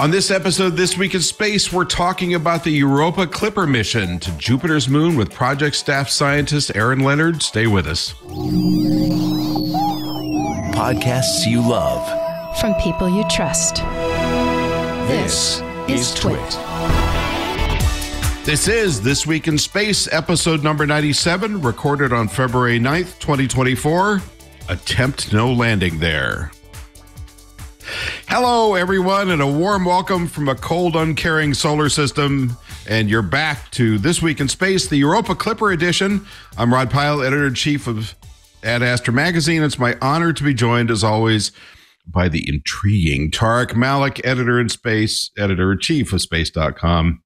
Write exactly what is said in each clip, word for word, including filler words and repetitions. On this episode of This Week in Space, we're talking about the Europa Clipper mission to Jupiter's moon with project staff scientist Erin Leonard. Stay with us. Podcasts you love from people you trust. This, this is TWIT. This is This Week in Space, episode number ninety-seven, recorded on February ninth, twenty twenty-four. Attempt no landing there. Hello, everyone, and a warm welcome from a cold, uncaring solar system. And you're back to This Week in Space, the Europa Clipper edition. I'm Rod Pyle, editor-in-chief of Ad Astra magazine. It's my honor to be joined, as always, by the intriguing Tariq Malik, editor in space, editor-in-chief of space dot com.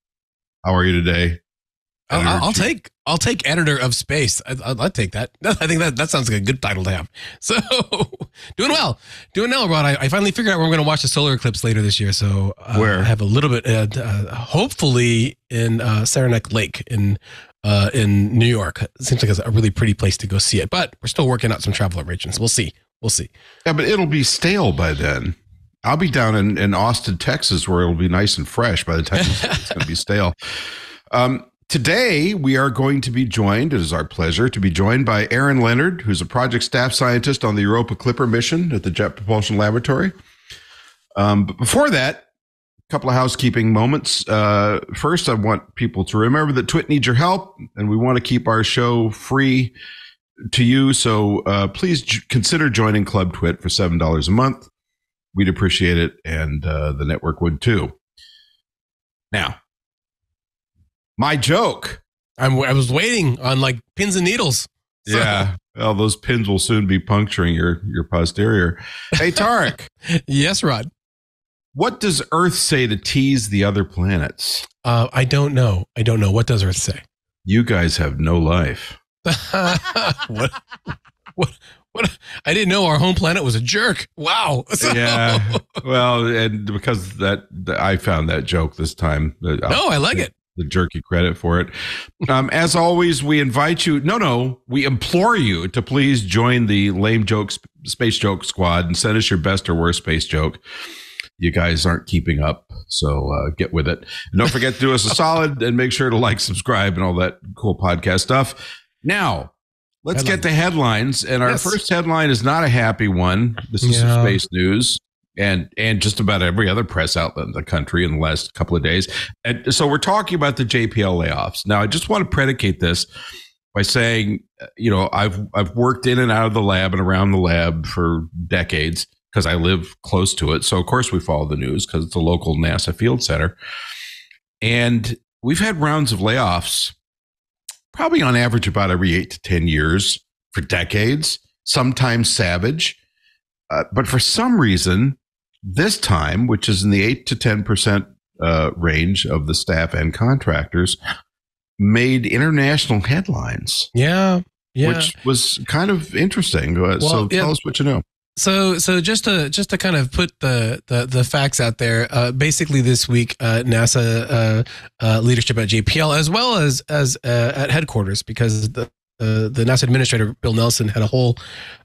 How are you today? I'll, I'll take I'll take editor of space. I, I'll, I'll take that. I think that, that sounds like a good title to have. So doing well, doing well, Rod. I, I finally figured out where we're going to watch the solar eclipse later this year. So uh, where? I have a little bit, uh, uh, hopefully in uh, Saranac Lake in uh, in New York. It seems like it's a really pretty place to go see it. But we're still working out some travel arrangements. We'll see. We'll see. Yeah, but it'll be stale by then. I'll be down in, in Austin, Texas, where it'll be nice and fresh by the time it's going to be stale. Um, Today, we are going to be joined, it is our pleasure, to be joined by Erin Leonard, who's a project staff scientist on the Europa Clipper mission at the Jet Propulsion Laboratory. Um, but before that, a couple of housekeeping moments. Uh, first, I want people to remember that TWIT needs your help, and we want to keep our show free to you. So uh, please j- consider joining Club TWIT for seven dollars a month. We'd appreciate it, and uh, the network would too. Now, my joke. I'm, I was waiting on like pins and needles. So. Yeah. Well, those pins will soon be puncturing your, your posterior. Hey, Tariq. Yes, Rod. What does Earth say to tease the other planets? Uh, I don't know. I don't know. What does Earth say? You guys have no life. What? What? What? I didn't know our home planet was a jerk. Wow. So. Yeah. Well, and because that, I found that joke this time. No, I like it. The jerky credit for it. Um, as always, we invite you, no, no, we implore you to please join the lame jokes, space joke squad and send us your best or worst space joke. You guys aren't keeping up, so uh, get with it. And don't forget to do us a solid and make sure to like, subscribe, and all that cool podcast stuff. Now, let's headlines. Get to headlines. And our yes. first headline is not a happy one. This is yeah. Space News. And and just about every other press outlet in the country in the last couple of days. And so we're talking about the J P L layoffs. Now, I just want to predicate this by saying, you know, I've I've worked in and out of the lab and around the lab for decades because I live close to it. So, of course, we follow the news because it's a local NASA field center. And we've had rounds of layoffs probably on average about every eight to ten years for decades, sometimes savage. Uh, but for some reason, this time, which is in the eight to ten percent uh, range of the staff and contractors, made international headlines. Yeah, yeah. Which was kind of interesting. Well, so yeah. Tell us what you know. So, so just to just to kind of put the the, the facts out there, uh, basically this week, uh, NASA uh, uh, leadership at J P L, as well as as uh, at headquarters, because the. Uh, the NASA administrator, Bill Nelson, had a whole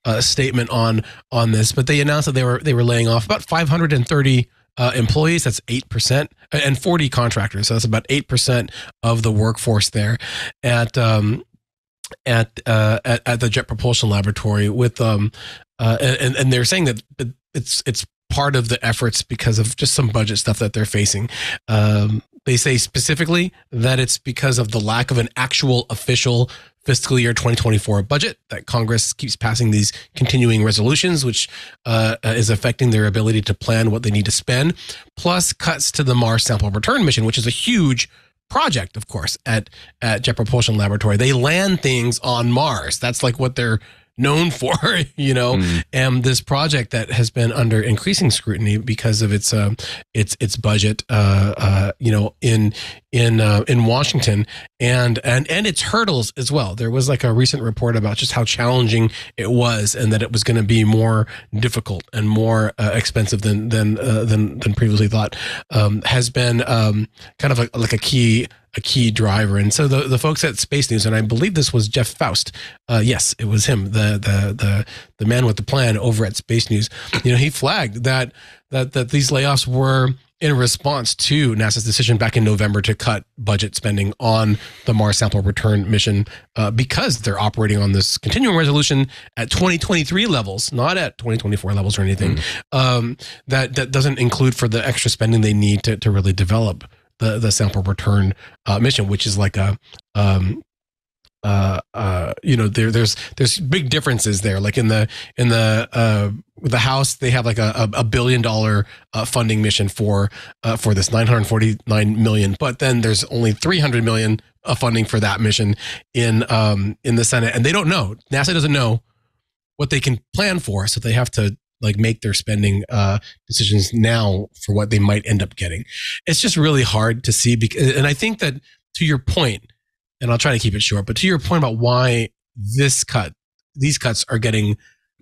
uh, statement on on this, but they announced that they were they were laying off about five hundred thirty uh, employees. That's eight percent, and forty contractors. So that's about eight percent of the workforce there at um, at, uh, at at the Jet Propulsion Laboratory. With um, uh, and and they're saying that it's it's part of the efforts because of just some budget stuff that they're facing. Um, they say specifically that it's because of the lack of an actual official fiscal year twenty twenty-four budget, that Congress keeps passing these continuing resolutions, which uh, is affecting their ability to plan what they need to spend, plus cuts to the Mars sample return mission, which is a huge project, of course, at, at Jet Propulsion Laboratory. They land things on Mars. That's like what they're known for, you know, mm. and this project that has been under increasing scrutiny because of its um, its its budget, uh, uh, you know, in in uh, in Washington and and and its hurdles as well. There was like a recent report about just how challenging it was, and that it was going to be more difficult and more uh, expensive than than uh, than than previously thought. Um, has been um, kind of a, like a key. a key driver. And so the, the folks at Space News, and I believe this was Jeff Faust. Uh, yes, it was him, the, the the the man with the plan over at Space News. You know, he flagged that that that these layoffs were in response to NASA's decision back in November to cut budget spending on the Mars sample return mission, uh, because they're operating on this continuing resolution at twenty twenty-three levels, not at twenty twenty-four levels or anything. Mm. Um, that, that doesn't include for the extra spending they need to, to really develop the, the sample return uh, mission, which is like a, um, uh, uh, you know, there, there's, there's big differences there. Like in the, in the, uh, the House, they have like a, a billion dollar uh, funding mission for uh, for this nine hundred forty-nine million, but then there's only three hundred million of funding for that mission in um, in the Senate, and they don't know. NASA doesn't know what they can plan for, so they have to like make their spending uh, decisions now for what they might end up getting. It's just really hard to see, because, and I think that to your point, and I'll try to keep it short, but to your point about why this cut, these cuts are getting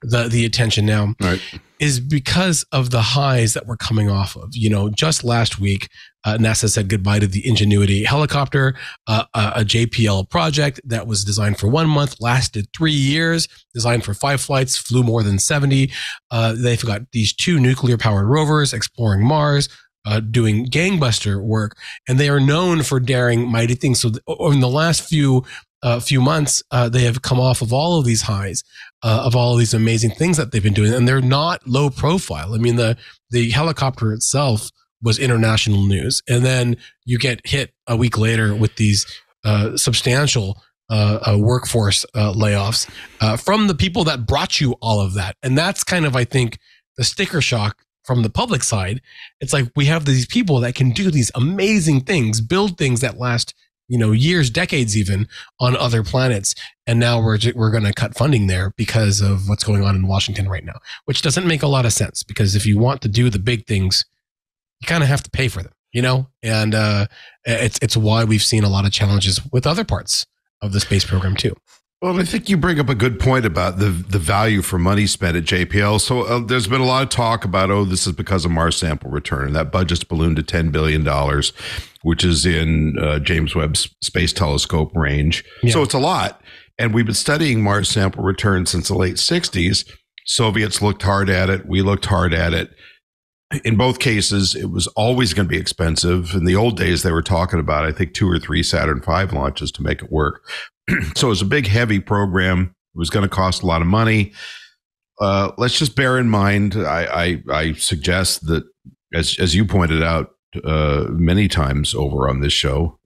the the attention now, right, is because of the highs that we're coming off of. You know, just last week, uh, NASA said goodbye to the Ingenuity helicopter, uh, a, a J P L project that was designed for one month, lasted three years, designed for five flights, flew more than seventy. Uh, they've got these two nuclear-powered rovers exploring Mars, uh, doing gangbuster work, and they are known for daring mighty things. So th- in the last few Uh, few months, uh, they have come off of all of these highs, uh, of all of these amazing things that they've been doing, and they're not low profile. I mean, the the helicopter itself was international news, and then you get hit a week later with these uh, substantial uh, uh, workforce uh, layoffs uh, from the people that brought you all of that, and that's kind of, I think, the sticker shock from the public side. It's like, we have these people that can do these amazing things, build things that last, you know, years, decades, even on other planets, and now we're we're going to cut funding there because of what's going on in Washington right now, which doesn't make a lot of sense. Because if you want to do the big things, you kind of have to pay for them, you know. And uh, it's it's why we've seen a lot of challenges with other parts of the space program too. Well, I think you bring up a good point about the the value for money spent at J P L. So uh, there's been a lot of talk about, oh, this is because of Mars sample return, and that budget's ballooned to ten billion dollars, which is in uh, James Webb Space Telescope range. Yeah. So it's a lot. And we've been studying Mars sample return since the late sixties. Soviets looked hard at it. We looked hard at it. In both cases, it was always going to be expensive. In the old days, they were talking about, I think, two or three Saturn five launches to make it work. So it was a big, heavy program. It was going to cost a lot of money. Uh, let's just bear in mind, I, I, I suggest that, as as you pointed out uh, many times over on this show,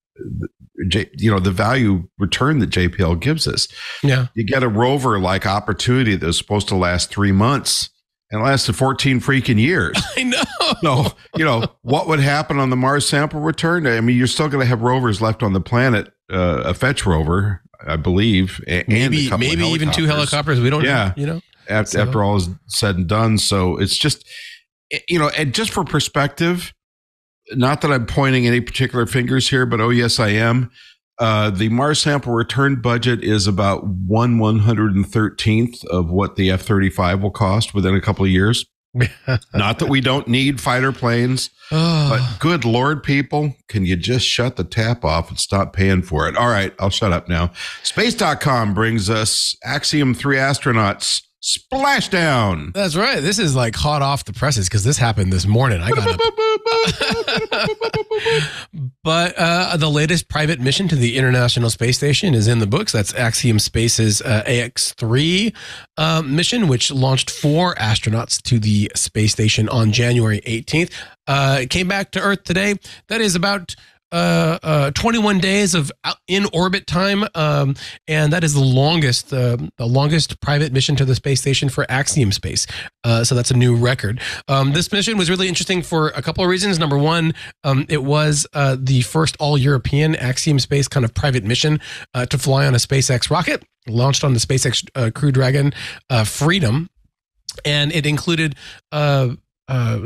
J, you know, the value return that J P L gives us. Yeah, you get a rover like Opportunity that was supposed to last three months. And it lasted fourteen freaking years. I know. So, you know, what would happen on the Mars sample return? I mean, you're still going to have rovers left on the planet, uh, a fetch rover, I believe. And maybe, a maybe even two helicopters. We don't know. Yeah. You know, after, so. after all is said and done. So it's just, you know, and just for perspective, not that I'm pointing any particular fingers here, but oh, yes, I am. Uh, the Mars sample return budget is about one one hundred and thirteenth of what the F thirty-five will cost within a couple of years. Not that we don't need fighter planes, but good Lord, people, can you just shut the tap off and stop paying for it? All right, I'll shut up now. Space dot com brings us Axiom three astronauts. Splashdown. That's right. This is like hot off the presses because this happened this morning. I got up. But uh, the latest private mission to the International Space Station is in the books. That's Axiom Space's uh, A X three uh, mission, which launched four astronauts to the space station on January eighteenth. Uh, it came back to Earth today. That is about Uh, uh, twenty-one days of in orbit time, um, and that is the longest, uh, the longest private mission to the space station for Axiom Space. Uh, so that's a new record. Um, this mission was really interesting for a couple of reasons. Number one, um, it was uh, the first all-European Axiom Space kind of private mission uh, to fly on a SpaceX rocket, launched on the SpaceX uh, Crew Dragon uh, Freedom, and it included. Uh, Uh,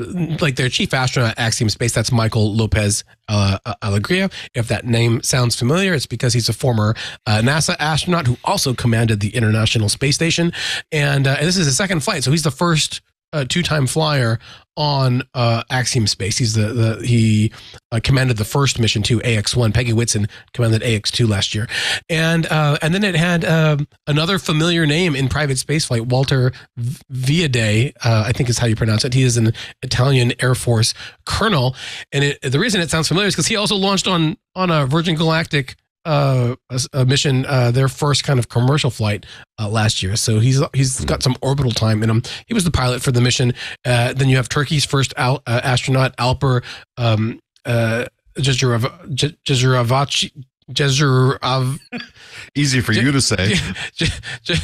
like their chief astronaut, Axiom Space, that's Michael Lopez uh, Alegria. If that name sounds familiar, it's because he's a former uh, NASA astronaut who also commanded the International Space Station. And, uh, and this is his second flight, so he's the first a two-time flyer on uh, Axiom Space. He's the, the he uh, commanded the first mission to A X one. Peggy Whitson commanded A X two last year, and uh, and then it had uh, another familiar name in private spaceflight, Walter Viadè, uh, I think is how you pronounce it. He is an Italian Air Force colonel, and it, the reason it sounds familiar is because he also launched on on a Virgin Galactic uh, a, a mission, uh, their first kind of commercial flight uh, last year. So he's he's got some orbital time in him. He was the pilot for the mission. Uh, then you have Turkey's first al uh, astronaut, Alper um, uh, Geziravaci. Gezirav Easy for Je you to say. Je Je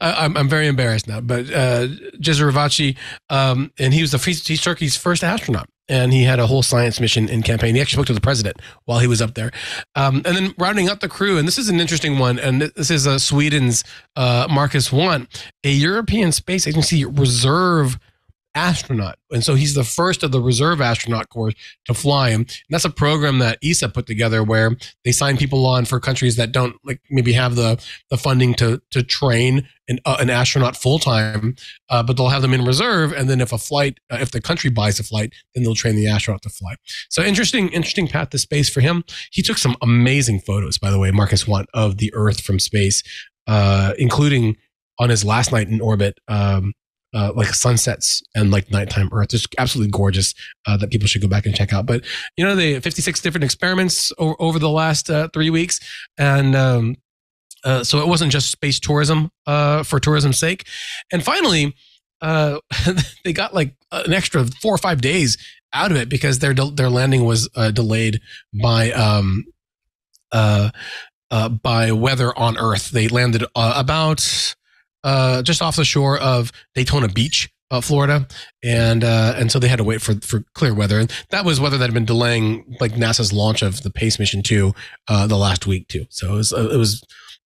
I'm, I'm very embarrassed now, but uh, Geziravaci, um, and he was the he's Turkey's first astronaut. And he had a whole science mission and campaign. He actually spoke to the president while he was up there. Um, and then rounding up the crew, and this is an interesting one, and this is uh, Sweden's uh, Marcus Watt, a European Space Agency reserve astronaut. And so he's the first of the reserve astronaut corps to fly him. And that's a program that E S A put together where they sign people on for countries that don't like maybe have the, the funding to, to train an, uh, an astronaut full-time, uh, but they'll have them in reserve. And then if a flight, uh, if the country buys a flight, then they'll train the astronaut to fly. So interesting, interesting path to space for him. He took some amazing photos, by the way, Marcus Watt, of the Earth from space, uh, including on his last night in orbit, um, Uh, like sunsets and like nighttime Earth. It's absolutely gorgeous, uh, that people should go back and check out. But, you know, they fifty-six different experiments over, over the last uh, three weeks. And um, uh, so it wasn't just space tourism uh, for tourism's sake. And finally, uh, they got like an extra four or five days out of it because their, their landing was uh, delayed by... Um, uh, uh, by weather on Earth. They landed uh, about... Uh, just off the shore of Daytona Beach, uh, Florida, and uh, and so they had to wait for for clear weather, and that was weather that had been delaying like NASA's launch of the PACE mission two uh, the last week too. So it was uh, it was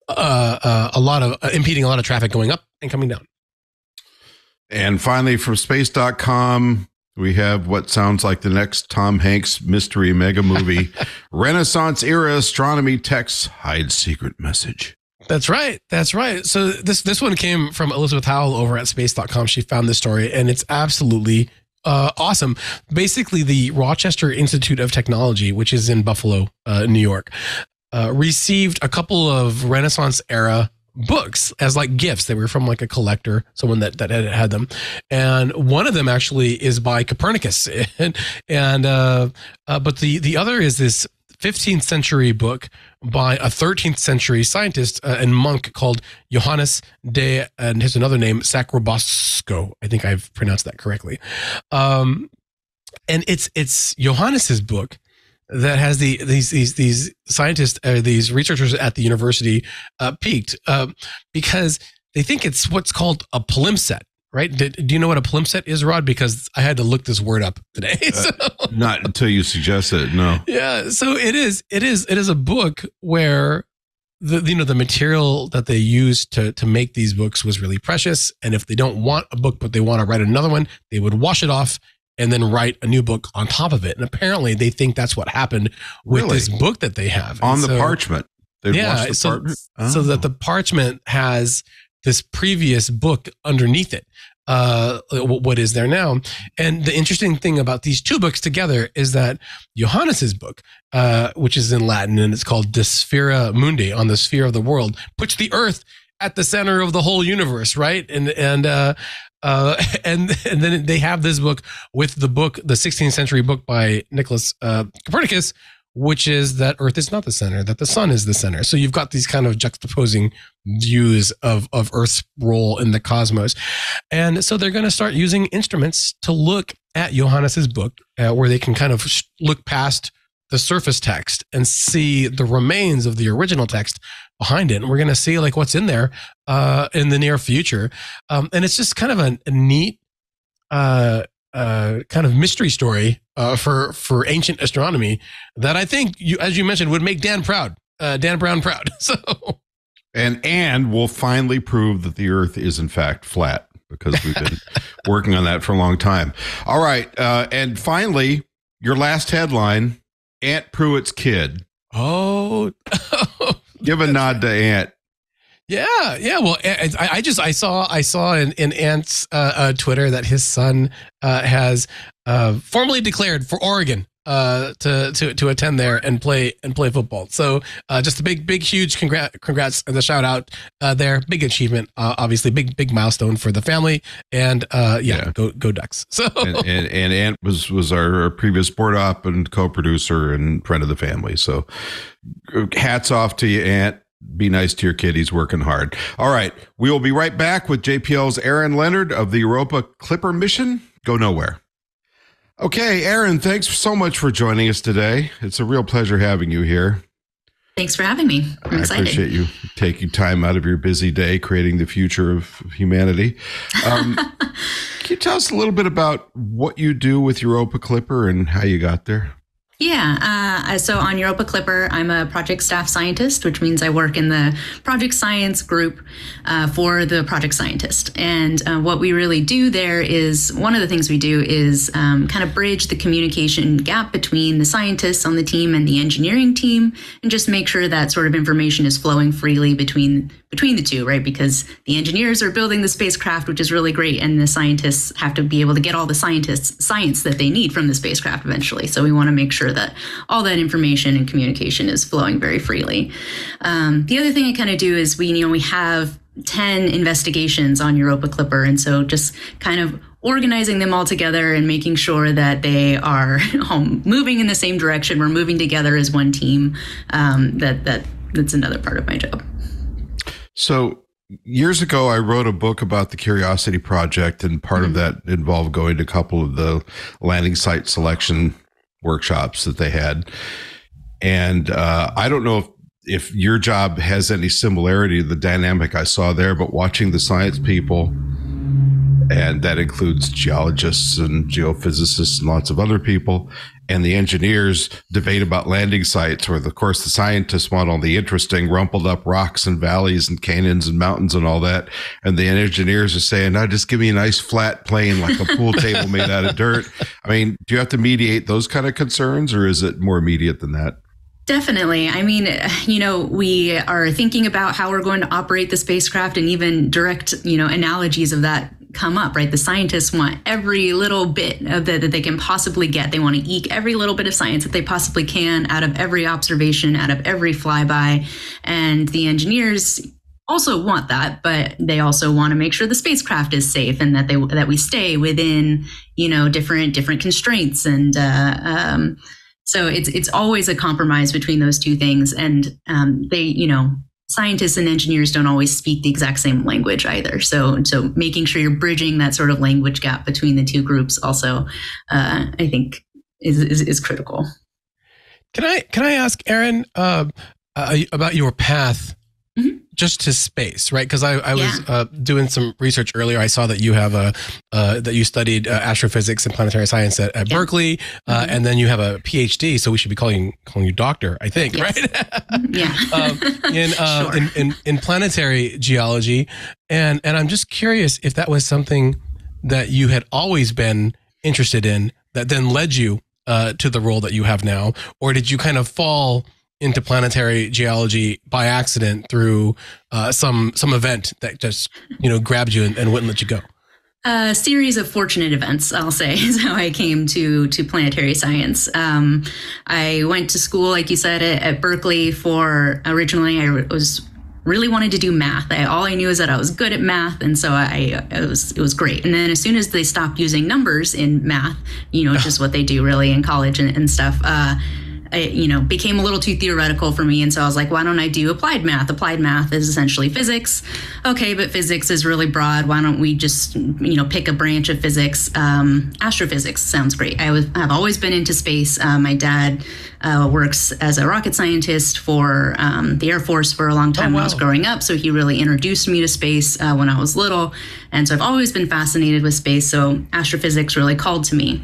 uh, uh, a lot of uh, impeding a lot of traffic going up and coming down. And finally, from space dot com, we have what sounds like the next Tom Hanks mystery mega movie: Renaissance era astronomy texts hide secret message. That's right. That's right. So this this one came from Elizabeth Howell over at space dot com. She found this story, and it's absolutely uh, awesome. Basically, the Rochester Institute of Technology, which is in Buffalo, uh, New York, uh, received a couple of Renaissance era books as like gifts. They were from like a collector, someone that, that had, had them. And one of them actually is by Copernicus. and and uh, uh, But the, the other is this fifteenth century book by a thirteenth century scientist uh, and monk called Johannes de, and here's another name, Sacrobosco. I think I've pronounced that correctly. Um, and it's it's Johannes's book that has the these these these scientists, uh, these researchers at the university uh, peaked uh, because they think it's what's called a palimpsest. Right? Did, do you know what a palimpsest is, Rod? Because I had to look this word up today. So. Uh, not until you suggest it, no. Yeah, so it is. It is. It is a book where the you know the material that they used to to make these books was really precious, and if they don't want a book but they want to write another one, they would wash it off and then write a new book on top of it. And apparently, they think that's what happened with really? this book that they have on and the so, parchment. They'd yeah, wash the so, parchment. Oh. So that the parchment has this previous book underneath it, uh, what is there now. And the interesting thing about these two books together is that Johannes's book, uh, which is in Latin and it's called De Sphera Mundi, on the sphere of the world, puts the Earth at the center of the whole universe, right? And and uh, uh, and and then they have this book with the book, the sixteenth century book by Nicholas uh, Copernicus, which is that Earth is not the center, that the sun is the center. So you've got these kind of juxtaposing views of, of Earth's role in the cosmos. And so they're going to start using instruments to look at Johannes's book, uh, where they can kind of look past the surface text and see the remains of the original text behind it. And we're going to see like what's in there uh, in the near future. Um, and it's just kind of a, a neat uh, uh, kind of mystery story Uh, for for ancient astronomy that I think, you as you mentioned, would make Dan proud, uh, Dan Brown proud. So, and and we'll finally prove that the Earth is in fact flat, because we've been working on that for a long time. All right, uh, and finally, your last headline: Aunt Pruitt's kid. Oh, give a nod to Aunt. Yeah, yeah. Well, I, I just I saw I saw in, in Ant's uh, uh, Twitter that his son uh, has uh, formally declared for Oregon uh, to to to attend there and play and play football. So uh, just a big, big, huge congrats, congrats and the shout out uh, there. Big achievement, uh, obviously. Big, big milestone for the family. And uh, yeah, yeah, go go Ducks. So and, and, and Ant was was our previous board op and co-producer and friend of the family. So hats off to you, Ant. Be nice to your kid. He's working hard. All right. We will be right back with J P L's Erin Leonard of the Europa Clipper mission. Go nowhere. Okay, Erin, thanks so much for joining us today. It's a real pleasure having you here. Thanks for having me. I'm excited. I appreciate you taking time out of your busy day, creating the future of humanity. Um, can you tell us a little bit about what you do with Europa Clipper and how you got there? Yeah, uh, so on Europa Clipper, I'm a project staff scientist, which means I work in the project science group uh, for the project scientist. And uh, what we really do there is, one of the things we do is um, kind of bridge the communication gap between the scientists on the team and the engineering team, and just make sure that sort of information is flowing freely between between the two, right? Because the engineers are building the spacecraft, which is really great, and the scientists have to be able to get all the scientists' science that they need from the spacecraft eventually. So we want to make sure that all that information and communication is flowing very freely. Um, the other thing I kind of do is we, you know, we have ten investigations on Europa Clipper. And so just kind of organizing them all together and making sure that they are all moving in the same direction. We're moving together as one team. Um, that, that, that's another part of my job. So years ago, I wrote a book about the Curiosity Project, and part mm-hmm. of that involved going to a couple of the landing site selection workshops that they had. And uh, I don't know if, if your job has any similarity to the dynamic I saw there, but watching the science people, and that includes geologists and geophysicists and lots of other people, and the engineers debate about landing sites, where, of course, the scientists want all the interesting rumpled up rocks and valleys and canyons and mountains and all that. And the engineers are saying, no, just give me a nice flat plane, like a pool table made out of dirt. I mean, do you have to mediate those kind of concerns, or is it more immediate than that? Definitely. I mean, you know, we are thinking about how we're going to operate the spacecraft, and even direct, you know, analogies of that come up, right? The scientists want every little bit of the, that they can possibly get. They want to eke every little bit of science that they possibly can out of every observation, out of every flyby. And the engineers also want that, but they also want to make sure the spacecraft is safe, and that they that we stay within, you know, different different constraints. And uh, um, so it's it's always a compromise between those two things. And um, they, you know, scientists and engineers don't always speak the exact same language either. So, so making sure you're bridging that sort of language gap between the two groups also, uh, I think, is, is is critical. Can I can I ask Erin uh, uh, about your path mm-hmm. just to space, right? Because I, I yeah. was uh, doing some research earlier. I saw that you have a uh, that you studied uh, astrophysics and planetary science at, at yeah. Berkeley, uh, mm-hmm. and then you have a P H D. So we should be calling calling you doctor, I think, yes. right? yeah. Um, in, uh, sure. in in in planetary geology, and and I'm just curious if that was something that you had always been interested in that then led you uh, to the role that you have now, or did you kind of fall into planetary geology by accident through uh, some some event that just, you know, grabbed you and, and wouldn't let you go? A series of fortunate events, I'll say, is how I came to to planetary science. Um, I went to school, like you said, at, at Berkeley for, originally I was really wanted to do math. I, all I knew is that I was good at math, and so I, I it was it was great. And then as soon as they stopped using numbers in math, you know, which is what they do really in college and, and stuff, uh, it, you know, became a little too theoretical for me. And so I was like, why don't I do applied math? Applied math is essentially physics. Okay, but physics is really broad. Why don't we just, you know, pick a branch of physics? Um, astrophysics sounds great. I was, I've always been into space. Uh, my dad uh, works as a rocket scientist for um, the Air Force for a long time oh, wow. when I was growing up. So he really introduced me to space uh, when I was little. And so I've always been fascinated with space. So astrophysics really called to me.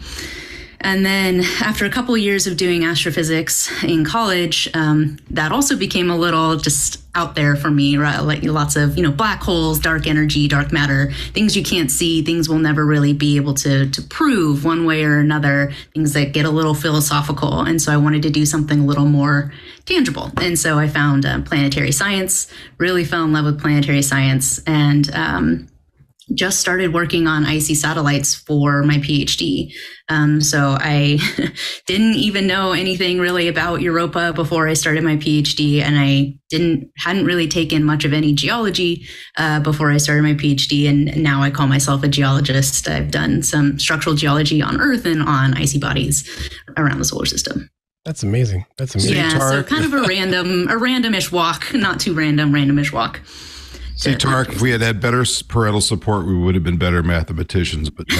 And then after a couple years of doing astrophysics in college, um, that also became a little just out there for me, right? Like lots of, you know, black holes, dark energy, dark matter, things you can't see, things we'll never really be able to, to prove one way or another, things that get a little philosophical. And so I wanted to do something a little more tangible. And so I found uh, planetary science, really fell in love with planetary science, and um, just started working on icy satellites for my PhD. Um, so I didn't even know anything really about Europa before I started my PhD, and I didn't hadn't really taken much of any geology uh, before I started my PhD. And now I call myself a geologist. I've done some structural geology on Earth and on icy bodies around the solar system. That's amazing. That's amazing. Yeah, so kind of a random, a randomish walk, not too random, randomish walk. See, Tariq, if we had had better parental support, we would have been better mathematicians. But no.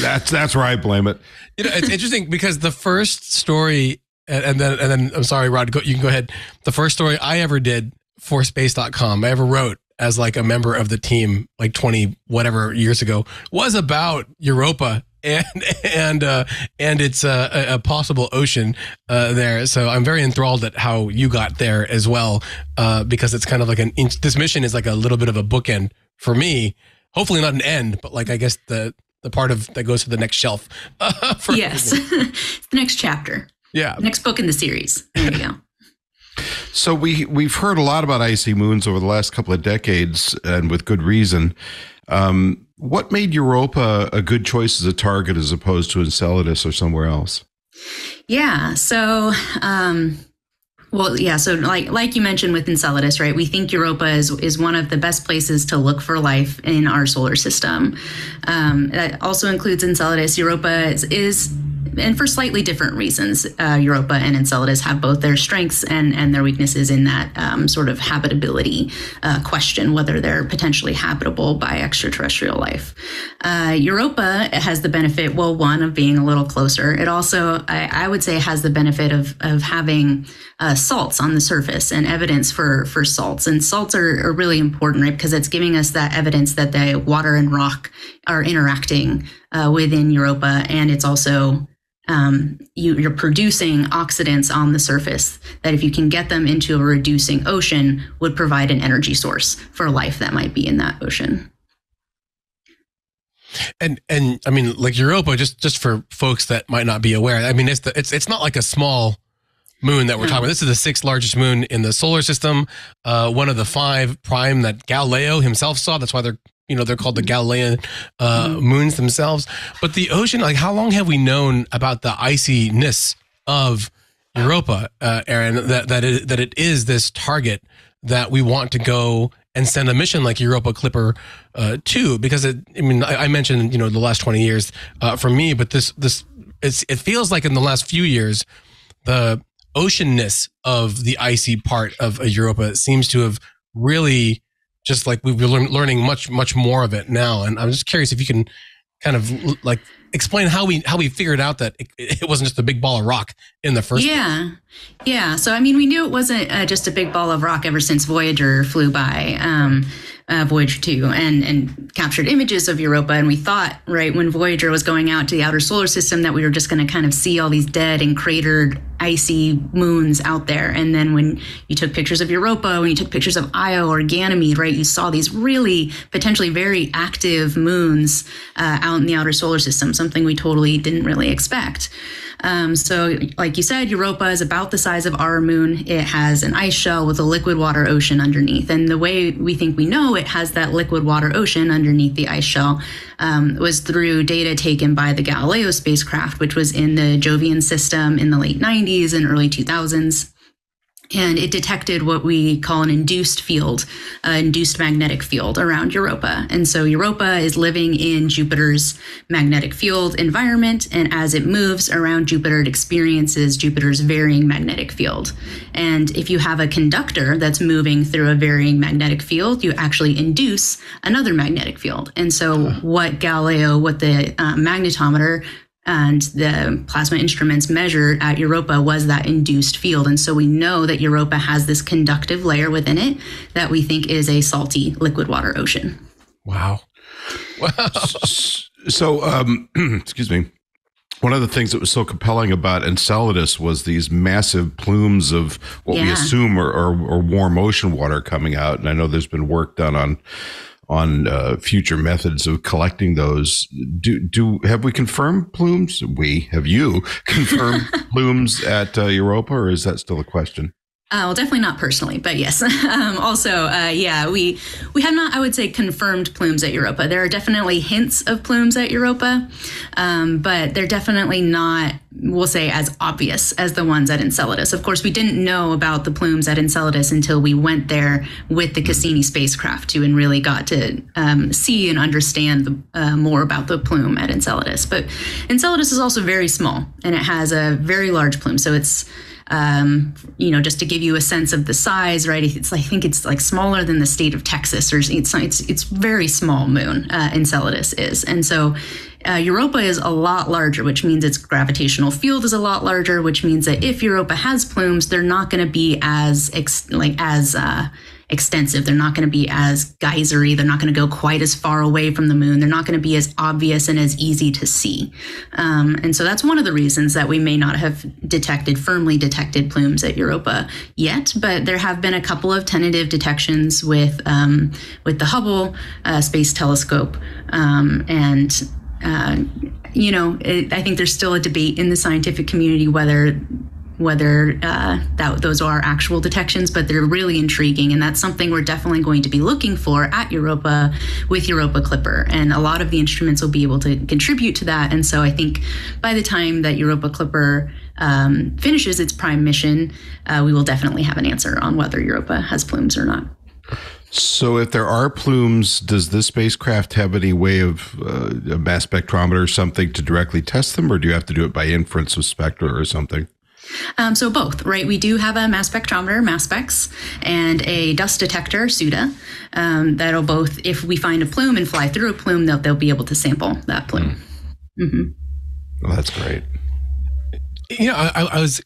that's that's where I blame it. You know, it's interesting because the first story, and, and then and then I'm sorry, Rod, go, you can go ahead. The first story I ever did for space dot com, I ever wrote as like a member of the team, like twenty whatever years ago, was about Europa and and uh, and it's uh, a possible ocean uh, there. So I'm very enthralled at how you got there as well, uh, because it's kind of like an this mission is like a little bit of a bookend for me. Hopefully not an end, but like I guess the the part of that goes to the next shelf. Uh, for yes, the next chapter. Yeah, next book in the series. There you go. So we we've heard a lot about icy moons over the last couple of decades, and with good reason. Um, What made Europa a good choice as a target as opposed to Enceladus or somewhere else? Yeah, so, um, well, yeah, so like like you mentioned with Enceladus, right, we think Europa is, is one of the best places to look for life in our solar system. Um, that also includes Enceladus. Europa is, is and for slightly different reasons, uh, Europa and Enceladus have both their strengths and, and their weaknesses in that um, sort of habitability uh, question, whether they're potentially habitable by extraterrestrial life. Uh, Europa has the benefit, well, one, of being a little closer. It also, I, I would say, has the benefit of, of having uh, salts on the surface and evidence for, for salts. And salts are, are really important, right, because it's giving us that evidence that the water and rock are interacting uh, within Europa, and it's also... Um, you, you're producing oxidants on the surface that, if you can get them into a reducing ocean, would provide an energy source for life that might be in that ocean. And and I mean, like Europa, just just for folks that might not be aware, I mean, it's the, it's it's not like a small moon that we're no. talking about. This is the sixth largest moon in the solar system, uh, one of the five prime that Galileo himself saw. That's why they're You know, they're called the Galilean uh, mm-hmm. moons themselves. But the ocean, like, how long have we known about the iciness of Europa, uh, Erin, that, that, it, that it is this target that we want to go and send a mission like Europa Clipper uh, to? Because, it, I mean, I, I mentioned, you know, the last twenty years uh, for me, but this, this it's, it feels like in the last few years, the oceanness of the icy part of Europa seems to have really... just like we've been learning much, much more of it now. And I'm just curious if you can kind of like explain how we how we figured out that it, it wasn't just a big ball of rock in the first yeah. place. Yeah. So, I mean, we knew it wasn't uh, just a big ball of rock ever since Voyager flew by, um, uh, Voyager two, and, and captured images of Europa. And we thought, right, when Voyager was going out to the outer solar system, that we were just going to kind of see all these dead and cratered icy moons out there. And then when you took pictures of Europa, when you took pictures of Io or Ganymede, right, you saw these really potentially very active moons uh, out in the outer solar system, something we totally didn't really expect. Um, so like you said, Europa is about the size of our moon. It has an ice shell with a liquid water ocean underneath. And the way we think we know it has that liquid water ocean underneath the ice shell um, was through data taken by the Galileo spacecraft, which was in the Jovian system in the late nineties and early two thousands. And it detected what we call an induced field, uh, induced magnetic field around Europa. And so Europa is living in Jupiter's magnetic field environment. And as it moves around Jupiter, it experiences Jupiter's varying magnetic field. And if you have a conductor that's moving through a varying magnetic field, you actually induce another magnetic field. And so what Galileo, what the uh, magnetometer and the plasma instruments measured at Europa was that induced field. And so we know that Europa has this conductive layer within it that we think is a salty liquid water ocean. Wow. Wow. So, um, excuse me. One of the things that was so compelling about Enceladus was these massive plumes of what yeah. we assume are, are, are warm ocean water coming out. And I know there's been work done on on uh, future methods of collecting those. Do do have we confirmed plumes? We have you confirmed plumes at uh, Europa, or is that still a question? Uh, well, definitely not personally, but yes. um, also, uh, yeah, we we have not, I would say, confirmed plumes at Europa. There are definitely hints of plumes at Europa, um, but they're definitely not, we'll say, as obvious as the ones at Enceladus. Of course, we didn't know about the plumes at Enceladus until we went there with the Cassini spacecraft too, and really got to um, see and understand the, uh, more about the plume at Enceladus. But Enceladus is also very small, and it has a very large plume, so it's Um, you know, just to give you a sense of the size, right? It's I think it's like smaller than the state of Texas, or it's it's, it's very small moon. Uh, Enceladus is, and so uh, Europa is a lot larger, which means its gravitational field is a lot larger, which means that if Europa has plumes, they're not going to be as ex- like as uh, extensive. They're not going to be as geysery. They're not going to go quite as far away from the moon. They're not going to be as obvious and as easy to see. Um, and so that's one of the reasons that we may not have detected, firmly detected plumes at Europa yet, but there have been a couple of tentative detections with, um, with the Hubble uh, Space Telescope. Um, and, uh, you know, it, I think there's still a debate in the scientific community whether whether uh, that those are actual detections, but they're really intriguing. And that's something we're definitely going to be looking for at Europa with Europa Clipper. And a lot of the instruments will be able to contribute to that. And so I think by the time that Europa Clipper um, finishes its prime mission, uh, we will definitely have an answer on whether Europa has plumes or not. So if there are plumes, does this spacecraft have any way of uh, a mass spectrometer or something to directly test them? Or do you have to do it by inference with spectra or something? Um, so both, right? We do have a mass spectrometer, mass specs, and a dust detector, SUDA, um, that'll both, if we find a plume and fly through a plume, they'll, they'll be able to sample that plume. Mm. Mm-hmm. Well, that's great. You know, I, I was,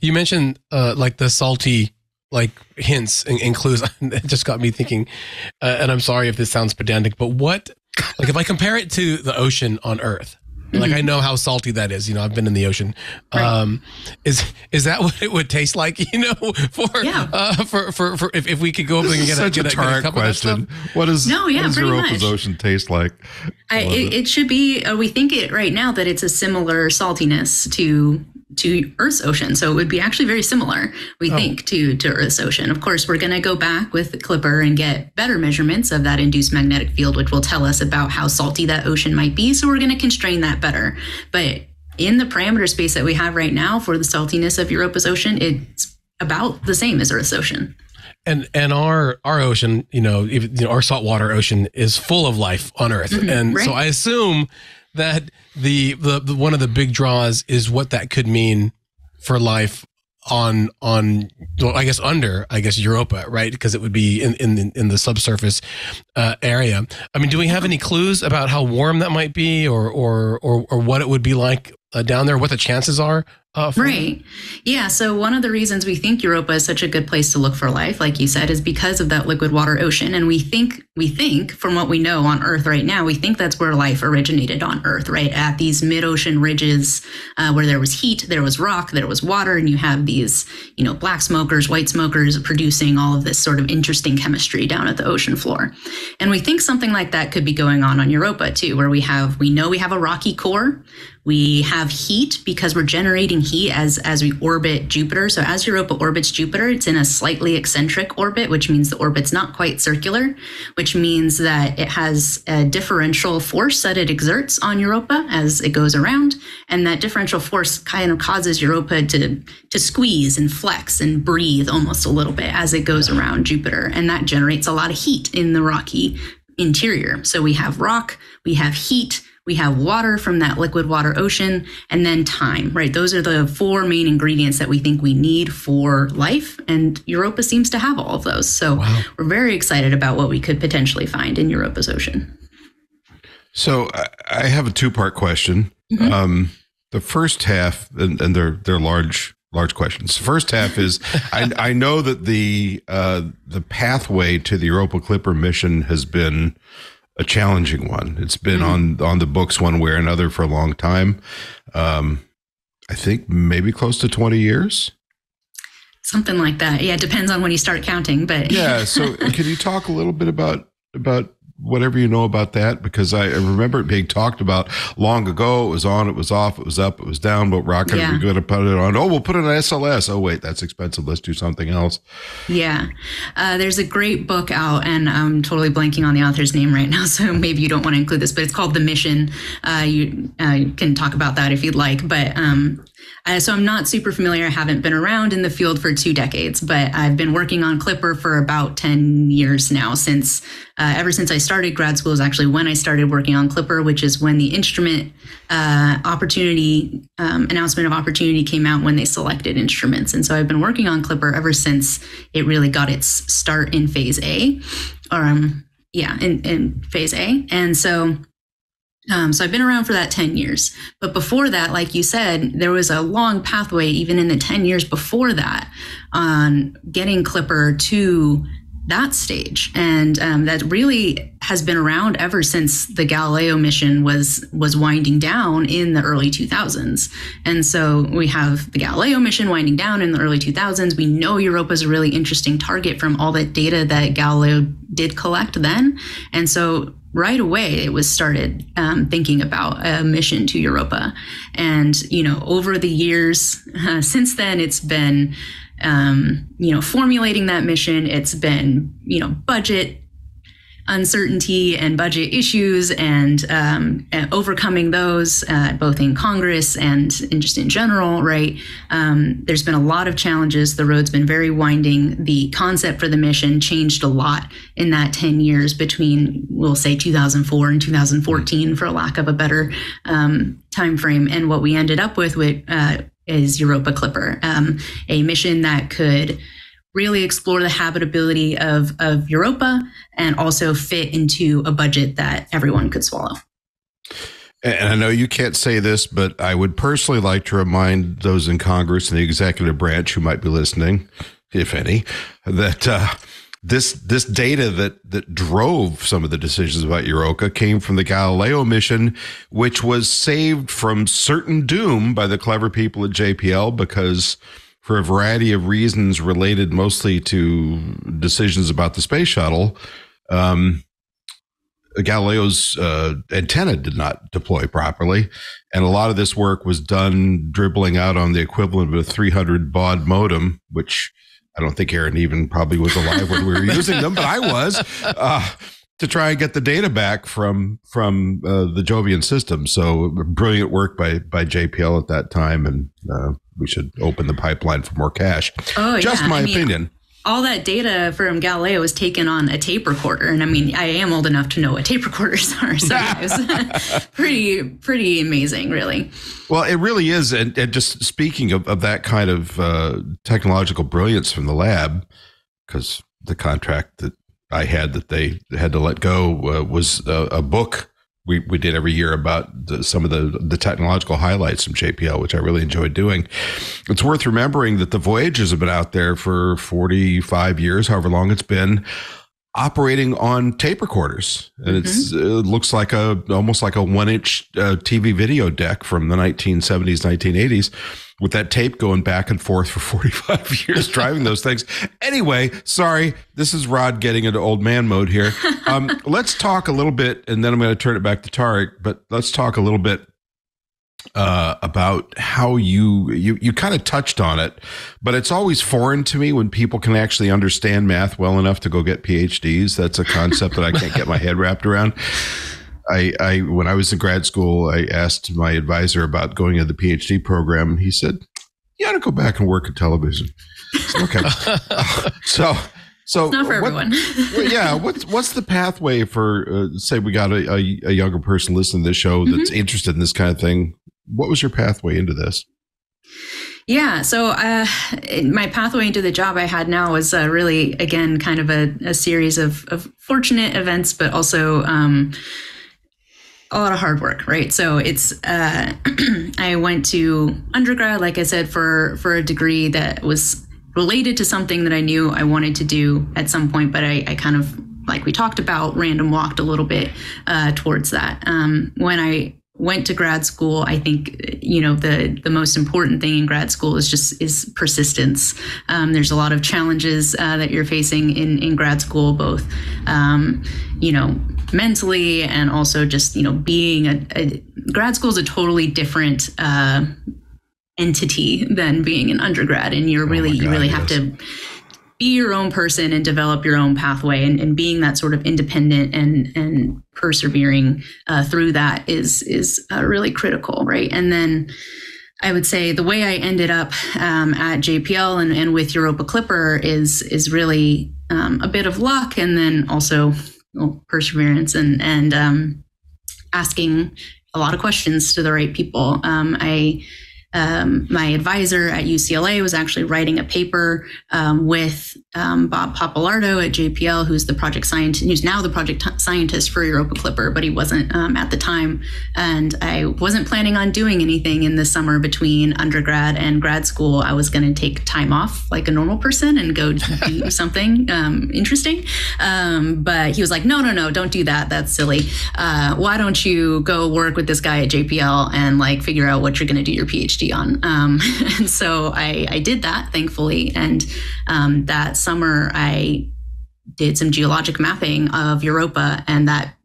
you mentioned uh, like the salty, like hints and, and clues. It just got me thinking, uh, and I'm sorry if this sounds pedantic, but what, like if I compare it to the ocean on Earth, like mm-hmm. I know how salty that is. You know, I've been in the ocean. Right. Um, is is that what it would taste like? You know, for yeah. uh, for, for for if if we could go up this and get a, get, a, get a couple question. Of stuff. What is no, yeah, what does Europa's ocean taste like? I, I it, it should be. Uh, we think it right now that it's a similar saltiness to to Earth's ocean, so it would be actually very similar. We oh. think to to Earth's ocean. Of course, we're going to go back with the Clipper and get better measurements of that induced magnetic field, which will tell us about how salty that ocean might be. So we're going to constrain that better. But in the parameter space that we have right now for the saltiness of Europa's ocean, it's about the same as Earth's ocean. And and our our ocean, you know, if, you know our saltwater ocean is full of life on Earth. Mm-hmm, and right. so I assume that the, the the one of the big draws is what that could mean for life on on well, I guess under I guess Europa, right? Because it would be in in in the subsurface uh, area. I mean, do we have any clues about how warm that might be, or or or, or what it would be like uh, down there? What the chances are? Uh, right. Yeah. So one of the reasons we think Europa is such a good place to look for life, like you said, is because of that liquid water ocean. And we think, we think from what we know on Earth right now, we think that's where life originated on Earth, right? At these mid-ocean ridges uh, where there was heat, there was rock, there was water, and you have these, you know, black smokers, white smokers producing all of this sort of interesting chemistry down at the ocean floor. And we think something like that could be going on on Europa too, where we have, we know we have a rocky core. We have heat because we're generating heat as as we orbit Jupiter. So as Europa orbits Jupiter, it's in a slightly eccentric orbit, which means the orbit's not quite circular, which means that it has a differential force that it exerts on Europa as it goes around. And that differential force kind of causes Europa to, to squeeze and flex and breathe almost a little bit as it goes around Jupiter. And that generates a lot of heat in the rocky interior. So we have rock, we have heat, we have water from that liquid water ocean, and then time, right? Those are the four main ingredients that we think we need for life. And Europa seems to have all of those. So wow. we're very excited about what we could potentially find in Europa's ocean. So I have a two-part question. Mm-hmm. Um, the first half, and, and they're, they're large, large questions. The first half is, I, I know that the, uh, the pathway to the Europa Clipper mission has been a challenging one. It's been mm-hmm. on on the books one way or another for a long time. Um, I think maybe close to twenty years. Something like that. Yeah, it depends on when you start counting. But yeah, so can you talk a little bit about about whatever you know about that? Because I, I remember it being talked about long ago. It was on, it was off, it was up, it was down. What rocket yeah. are we going to put it on? Oh, we'll put it on S L S. Oh, wait, that's expensive. Let's do something else. Yeah. Uh, there's a great book out, and I'm totally blanking on the author's name right now, so maybe you don't want to include this, but it's called The Mission. Uh, you, uh, you can talk about that if you'd like, but... Um, Uh, so I'm not super familiar. I haven't been around in the field for two decades, but I've been working on Clipper for about ten years now. Since uh, ever since I started grad school is actually when I started working on Clipper, which is when the instrument uh, opportunity um, announcement of opportunity came out when they selected instruments. And so I've been working on Clipper ever since it really got its start in phase A, or um, yeah, in, in phase A. And so. Um, so I've been around for that ten years. But before that, like you said, there was a long pathway, even in the ten years before that, on getting Clipper to that stage. And um, that really has been around ever since the Galileo mission was was winding down in the early two thousands. And so we have the Galileo mission winding down in the early two thousands. We know Europa is a really interesting target from all that data that Galileo did collect then. And so right away, it was started um, thinking about a mission to Europa. And, you know, over the years uh, since then, it's been, um, you know, formulating that mission. It's been, you know, budget uncertainty and budget issues and, um, and overcoming those uh, both in Congress and in just in general, right? Um, there's been a lot of challenges. The road's been very winding. The concept for the mission changed a lot in that ten years between, we'll say, two thousand four and two thousand fourteen, for lack of a better um, time frame. And what we ended up with, with uh, is Europa Clipper, um, a mission that could really explore the habitability of, of Europa and also fit into a budget that everyone could swallow. And I know you can't say this, but I would personally like to remind those in Congress and the executive branch who might be listening, if any, that uh, this this data that, that drove some of the decisions about Europa came from the Galileo mission, which was saved from certain doom by the clever people at J P L because... for a variety of reasons related mostly to decisions about the space shuttle, um, Galileo's uh, antenna did not deploy properly. And a lot of this work was done dribbling out on the equivalent of a three hundred baud modem, which I don't think Erin even probably was alive when we were using them, but I was, uh, to try and get the data back from from uh, the Jovian system. So brilliant work by, by J P L at that time. And uh, we should open the pipeline for more cash. Oh, Just yeah. my I mean, opinion. All that data from Galileo was taken on a tape recorder. And I mean, I am old enough to know what tape recorders are. So it was pretty, pretty amazing, really. Well, it really is. And, and just speaking of, of that kind of uh, technological brilliance from the lab, because the contract that I had that they had to let go uh, was a, a book we, we did every year about the, some of the, the technological highlights from J P L, which I really enjoyed doing. It's worth remembering that the Voyagers have been out there for forty-five years, however long it's been, operating on tape recorders. And mm-hmm. it's, it looks like a almost like a one-inch uh, T V video deck from the nineteen seventies, nineteen eighties, with that tape going back and forth for forty-five years, driving those things. Anyway, sorry, this is Rod getting into old man mode here. Um, let's talk a little bit, and then I'm going to turn it back to Tariq, but let's talk a little bit uh, about how you, you, you kind of touched on it, but it's always foreign to me when people can actually understand math well enough to go get PhDs. That's a concept that I can't get my head wrapped around. I, I, when I was in grad school, I asked my advisor about going into the PhD program, and he said, "You ought to go back and work in television." Said, okay, uh, so so it's not for what, everyone. Well, yeah, what's what's the pathway for uh, say we got a, a, a younger person listening to this show that's mm-hmm. interested in this kind of thing? What was your pathway into this? Yeah, so uh, my pathway into the job I had now was uh, really again kind of a, a series of, of fortunate events, but also. Um, A lot of hard work, right? So it's, uh, I went to undergrad, like I said, for, for a degree that was related to something that I knew I wanted to do at some point, but I, I kind of like we talked about, random walked a little bit uh, towards that. Um, when I went to grad school, I think, you know, the, the most important thing in grad school is just is persistence. Um, there's a lot of challenges uh, that you're facing in, in grad school, both, um, you know, mentally and also just, you know, being a, a grad school is a totally different uh, entity than being an undergrad. And you're really, oh my God, you really yes. have to be your own person and develop your own pathway, and, and being that sort of independent and, and persevering uh, through that is, is uh, really critical. Right. And then I would say the way I ended up um, at J P L and, and with Europa Clipper is, is really um, a bit of luck. And then also you know, perseverance and, and um, asking a lot of questions to the right people. Um, I, Um, my advisor at U C L A was actually writing a paper um, with um, Bob Papalardo at J P L, who's the project scientist, who's now the project scientist for Europa Clipper, but he wasn't um, at the time. And I wasn't planning on doing anything in the summer between undergrad and grad school. I was going to take time off like a normal person and go do something um, interesting. Um, but he was like, no, no, no, don't do that. That's silly. Uh, why don't you go work with this guy at J P L and like figure out what you're going to do your PhD on. Um, and so I, I did that, thankfully. And um, that summer, I did some geologic mapping of Europa, and that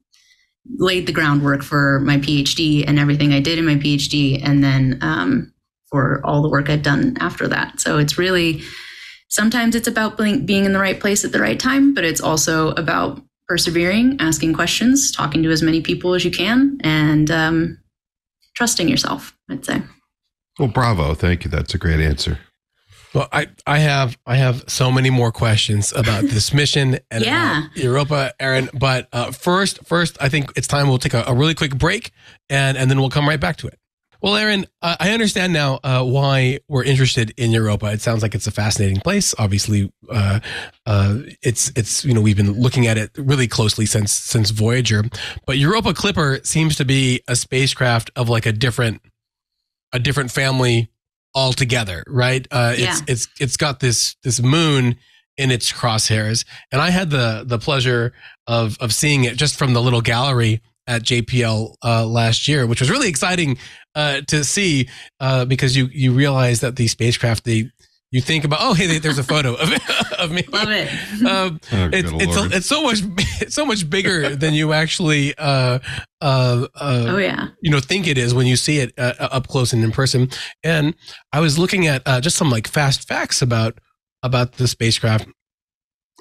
laid the groundwork for my PhD and everything I did in my PhD, and then um, for all the work I'd done after that. So it's really, sometimes it's about being in the right place at the right time, but it's also about persevering, asking questions, talking to as many people as you can, and um, trusting yourself, I'd say. Well, bravo. Thank you. That's a great answer. Well, I, I have I have so many more questions about this mission and yeah. about Europa, Erin. But uh, first, first, I think it's time we'll take a, a really quick break, and, and then we'll come right back to it. Well, Erin, uh, I understand now uh, why we're interested in Europa. It sounds like it's a fascinating place. Obviously, uh, uh, it's it's you know we've been looking at it really closely since since Voyager, but Europa Clipper seems to be a spacecraft of like a different. a different family altogether, right? Uh, it's yeah. it's it's got this this moon in its crosshairs, and I had the the pleasure of of seeing it just from the little gallery at J P L uh, last year, which was really exciting uh, to see uh, because you you realize that the spacecraft they you think about oh hey there's a photo of of me love it um, oh, it's it's, a, it's so much it's so much bigger than you actually uh, uh, uh, oh yeah you know think it is when you see it uh, up close and in person. And I was looking at uh, just some like fast facts about about the spacecraft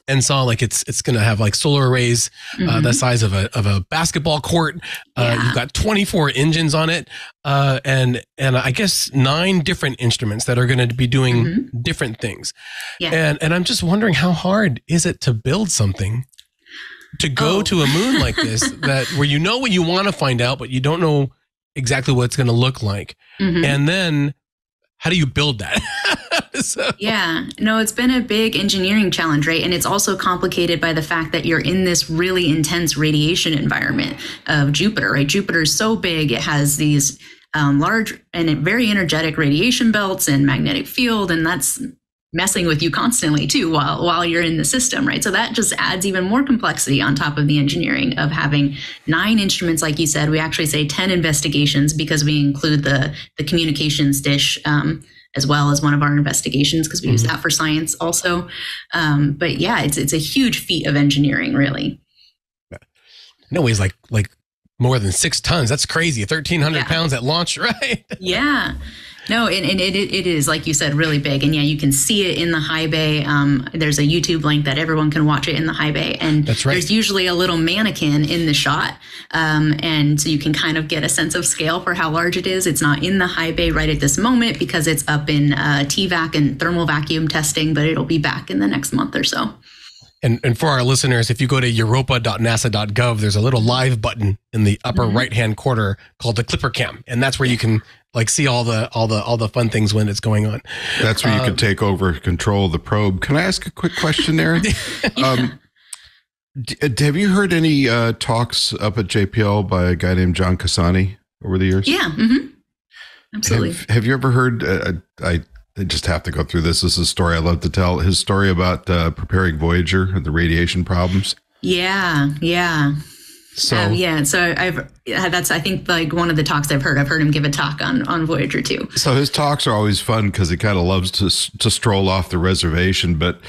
and saw like it's it's gonna have like solar arrays mm-hmm. uh, the size of a of a basketball court. Uh, yeah. You've got twenty-four engines on it, uh, and and I guess nine different instruments that are going to be doing mm-hmm. different things. Yeah. And and I'm just wondering, how hard is it to build something to go oh. to a moon like this that where you know what you want to find out, but you don't know exactly what it's going to look like, mm-hmm. and then. How do you build that? so. Yeah, no, it's been a big engineering challenge, right? And it's also complicated by the fact that you're in this really intense radiation environment of Jupiter, right? Jupiter is so big, it has these um, large and very energetic radiation belts and magnetic field, and that's messing with you constantly too while while you're in the system, right? So that just adds even more complexity on top of the engineering of having nine instruments, like you said. We actually say ten investigations because we include the the communications dish um, as well as one of our investigations because we mm-hmm. use that for science also. Um, but yeah, it's it's a huge feat of engineering, really. No, weighs like like more than six tons. That's crazy. thirteen hundred yeah. pounds at launch, right? Yeah. No, and, and it, it is, like you said, really big. And yeah, you can see it in the high bay. Um, there's a YouTube link that everyone can watch it in the high bay. And That's right. there's usually a little mannequin in the shot. Um, and so you can kind of get a sense of scale for how large it is. It's not in the high bay right at this moment because it's up in uh, T VAC and thermal vacuum testing, but it'll be back in the next month or so. And, and for our listeners, if you go to Europa dot NASA dot gov, there's a little live button in the upper mm-hmm. right-hand corner called the Clipper Cam, and that's where you can like see all the all the all the fun things when it's going on. That's where um, you can take over control of the probe. Can I ask a quick question, Erin? yeah. um, d- have you heard any uh, talks up at J P L by a guy named John Cassani over the years? Yeah, mm-hmm. absolutely. Have, have you ever heard? Uh, I. I just have to go through this. This is a story I love to tell. His story about uh, preparing Voyager and the radiation problems. Yeah, yeah. So um, yeah, so I've that's I think like one of the talks I've heard. I've heard him give a talk on on Voyager too. So his talks are always fun because he kind of loves to to stroll off the reservation. But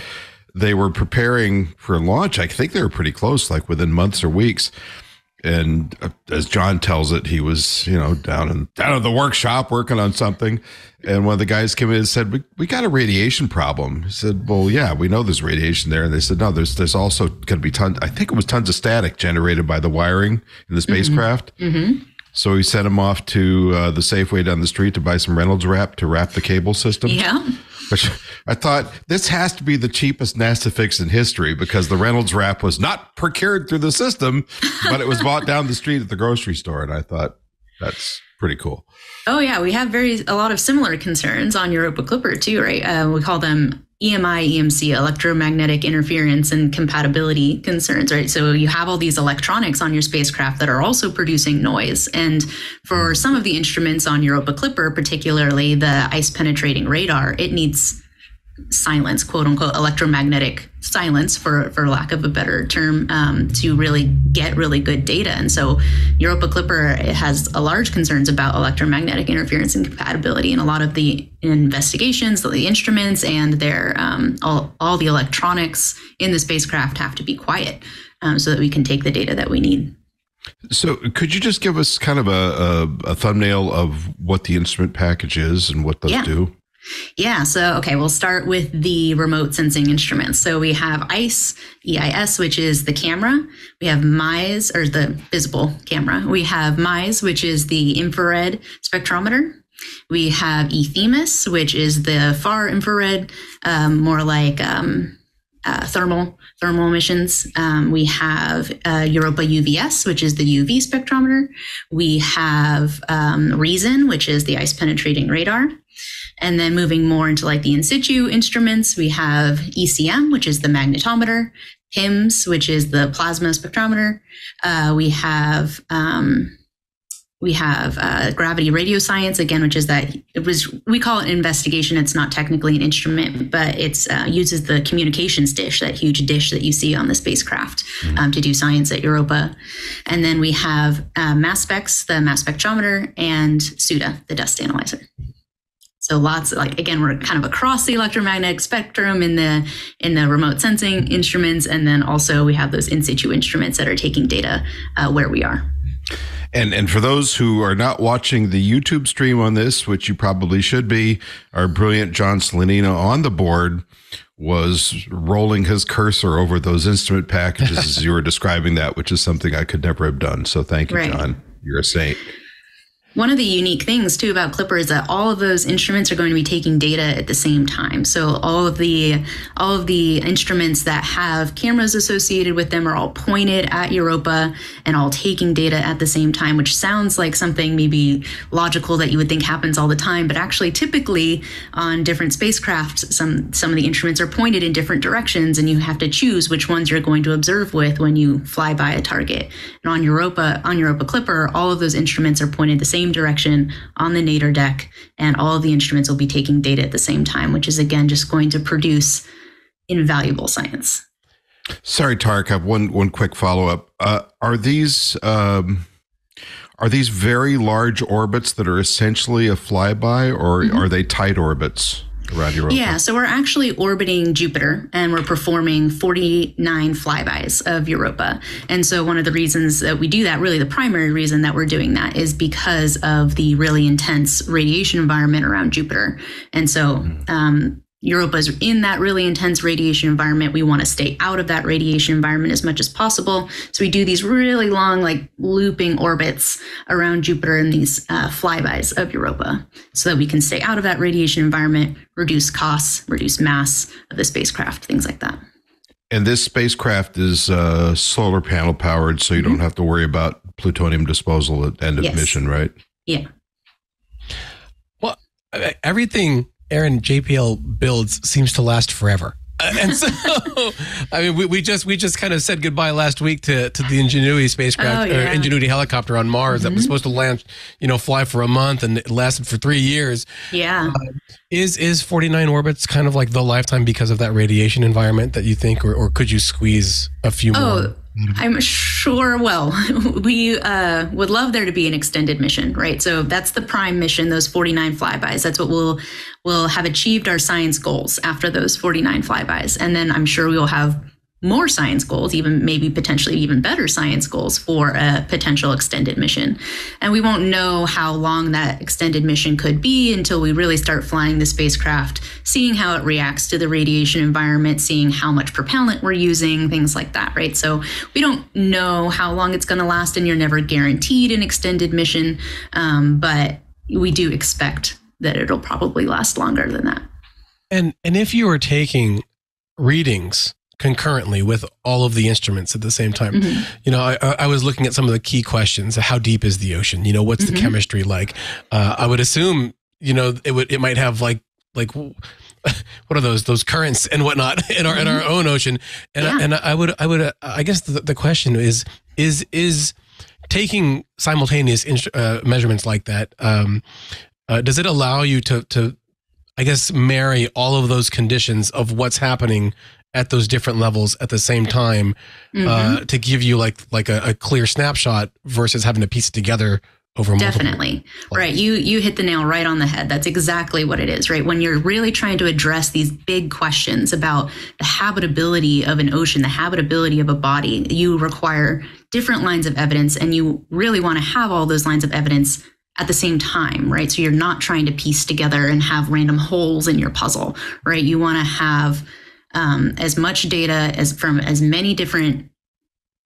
they were preparing for launch. I think they were pretty close, like within months or weeks. And as John tells it, he was, you know, down in down at the workshop working on something. And one of the guys came in and said, we, we got a radiation problem. He said, well, yeah, we know there's radiation there. And they said, no, there's there's also going to be tons. I think it was tons of static generated by the wiring in the spacecraft. Mm-hmm. Mm-hmm. So we sent him off to uh, the Safeway down the street to buy some Reynolds wrap to wrap the cable system. Yeah. Which I thought, this has to be the cheapest NASA fix in history because the Reynolds wrap was not procured through the system, but it was bought down the street at the grocery store. And I thought, that's pretty cool. Oh, yeah. We have very a lot of similar concerns on Europa Clipper, too, right? Uh, we call them E M I, E M C, electromagnetic interference and compatibility concerns, right? So you have all these electronics on your spacecraft that are also producing noise. And for some of the instruments on Europa Clipper, particularly the ice penetrating radar, it needs silence, quote unquote, electromagnetic silence, for, for lack of a better term, um, to really get really good data. And so Europa Clipper, it has a large concerns about electromagnetic interference and compatibility. And a lot of the investigations, the instruments and their um, all, all the electronics in the spacecraft have to be quiet um, so that we can take the data that we need. So could you just give us kind of a, a, a thumbnail of what the instrument package is and what those yeah. do? Yeah. So, okay, we'll start with the remote sensing instruments. So we have ICE, E I S, which is the camera. We have MISE, or the visible camera. We have MISE, which is the infrared spectrometer. We have eThemis, which is the far infrared, um, more like um, uh, thermal thermal emissions. Um, we have uh, Europa U V S, which is the U V spectrometer. We have um, Reason, which is the ice penetrating radar. And then moving more into like the in situ instruments, we have E C M, which is the magnetometer, P I M S, which is the plasma spectrometer. Uh, we have um, we have uh, gravity radio science again, which is that it was we call it investigation. It's not technically an instrument, but it's uh, uses the communications dish, that huge dish that you see on the spacecraft, mm-hmm. um, to do science at Europa. And then we have uh, mass specs, the mass spectrometer, and SUDA, the dust analyzer. So lots of, like, again, we're kind of across the electromagnetic spectrum in the in the remote sensing instruments. And then also we have those in situ instruments that are taking data uh, where we are. And and for those who are not watching the YouTube stream on this, which you probably should be, our brilliant John Solanino on the board was rolling his cursor over those instrument packages as you were describing that, which is something I could never have done. So thank you, right. John. You're a saint. One of the unique things, too, about Clipper is that all of those instruments are going to be taking data at the same time. So all of the all of the instruments that have cameras associated with them are all pointed at Europa and all taking data at the same time, which sounds like something maybe logical that you would think happens all the time. But actually, typically on different spacecraft, some, some of the instruments are pointed in different directions, and you have to choose which ones you're going to observe with when you fly by a target. And on Europa, on Europa Clipper, all of those instruments are pointed the same direction on the nadir deck, and all of the instruments will be taking data at the same time, which is again just going to produce invaluable science. Sorry, Tariq, I have one one quick follow up. Uh, are these um, are these very large orbits that are essentially a flyby, or mm-hmm. are they tight orbits around Europa? Yeah, so we're actually orbiting Jupiter, and we're performing forty-nine flybys of Europa. And so one of the reasons that we do that, really the primary reason that we're doing that, is because of the really intense radiation environment around Jupiter. And so um, Europa is in that really intense radiation environment. We want to stay out of that radiation environment as much as possible. So we do these really long, like looping orbits around Jupiter and these uh, flybys of Europa so that we can stay out of that radiation environment, reduce costs, reduce mass of the spacecraft, things like that. And this spacecraft is uh, solar panel powered, so you mm-hmm. don't have to worry about plutonium disposal at end of yes. mission, right? Yeah. Well, everything Erin J P L builds seems to last forever. Uh, and so, I mean, we, we just we just kind of said goodbye last week to, to the Ingenuity spacecraft, oh, yeah. or Ingenuity helicopter on Mars mm-hmm. that was supposed to land, you know, fly for a month, and it lasted for three years. Yeah. Uh, is is forty-nine orbits kind of like the lifetime because of that radiation environment that you think, or, or could you squeeze a few oh. more? I'm sure, well, we uh, would love there to be an extended mission, right? So that's the prime mission, those forty-nine flybys. That's what we'll, we'll have achieved our science goals after those forty-nine flybys. And then I'm sure we will have more science goals, even maybe potentially even better science goals for a potential extended mission. And we won't know how long that extended mission could be until we really start flying the spacecraft, seeing how it reacts to the radiation environment, seeing how much propellant we're using, things like that, right? So we don't know how long it's going to last, and you're never guaranteed an extended mission, um, but we do expect that it'll probably last longer than that. And, and if you are taking readings concurrently with all of the instruments at the same time. Mm-hmm. You know, I, I was looking at some of the key questions. How deep is the ocean? You know, what's mm-hmm. the chemistry like? Uh, I would assume, you know, it would, it might have like, like, what are those, those currents and whatnot in our, mm-hmm. in our own ocean. And, yeah. I, and I would, I would, uh, I guess the, the question is, is, is taking simultaneous instru- uh, measurements like that, um, uh, does it allow you to, to, I guess, marry all of those conditions of what's happening at those different levels at the same time, mm-hmm. uh, to give you like like a, a clear snapshot versus having to piece it together over multiple. Definitely. Right. You, you hit the nail right on the head. That's exactly what it is, right? When you're really trying to address these big questions about the habitability of an ocean, the habitability of a body, you require different lines of evidence, and you really want to have all those lines of evidence at the same time, right? So you're not trying to piece together and have random holes in your puzzle, right? You want to have um, as much data as from as many different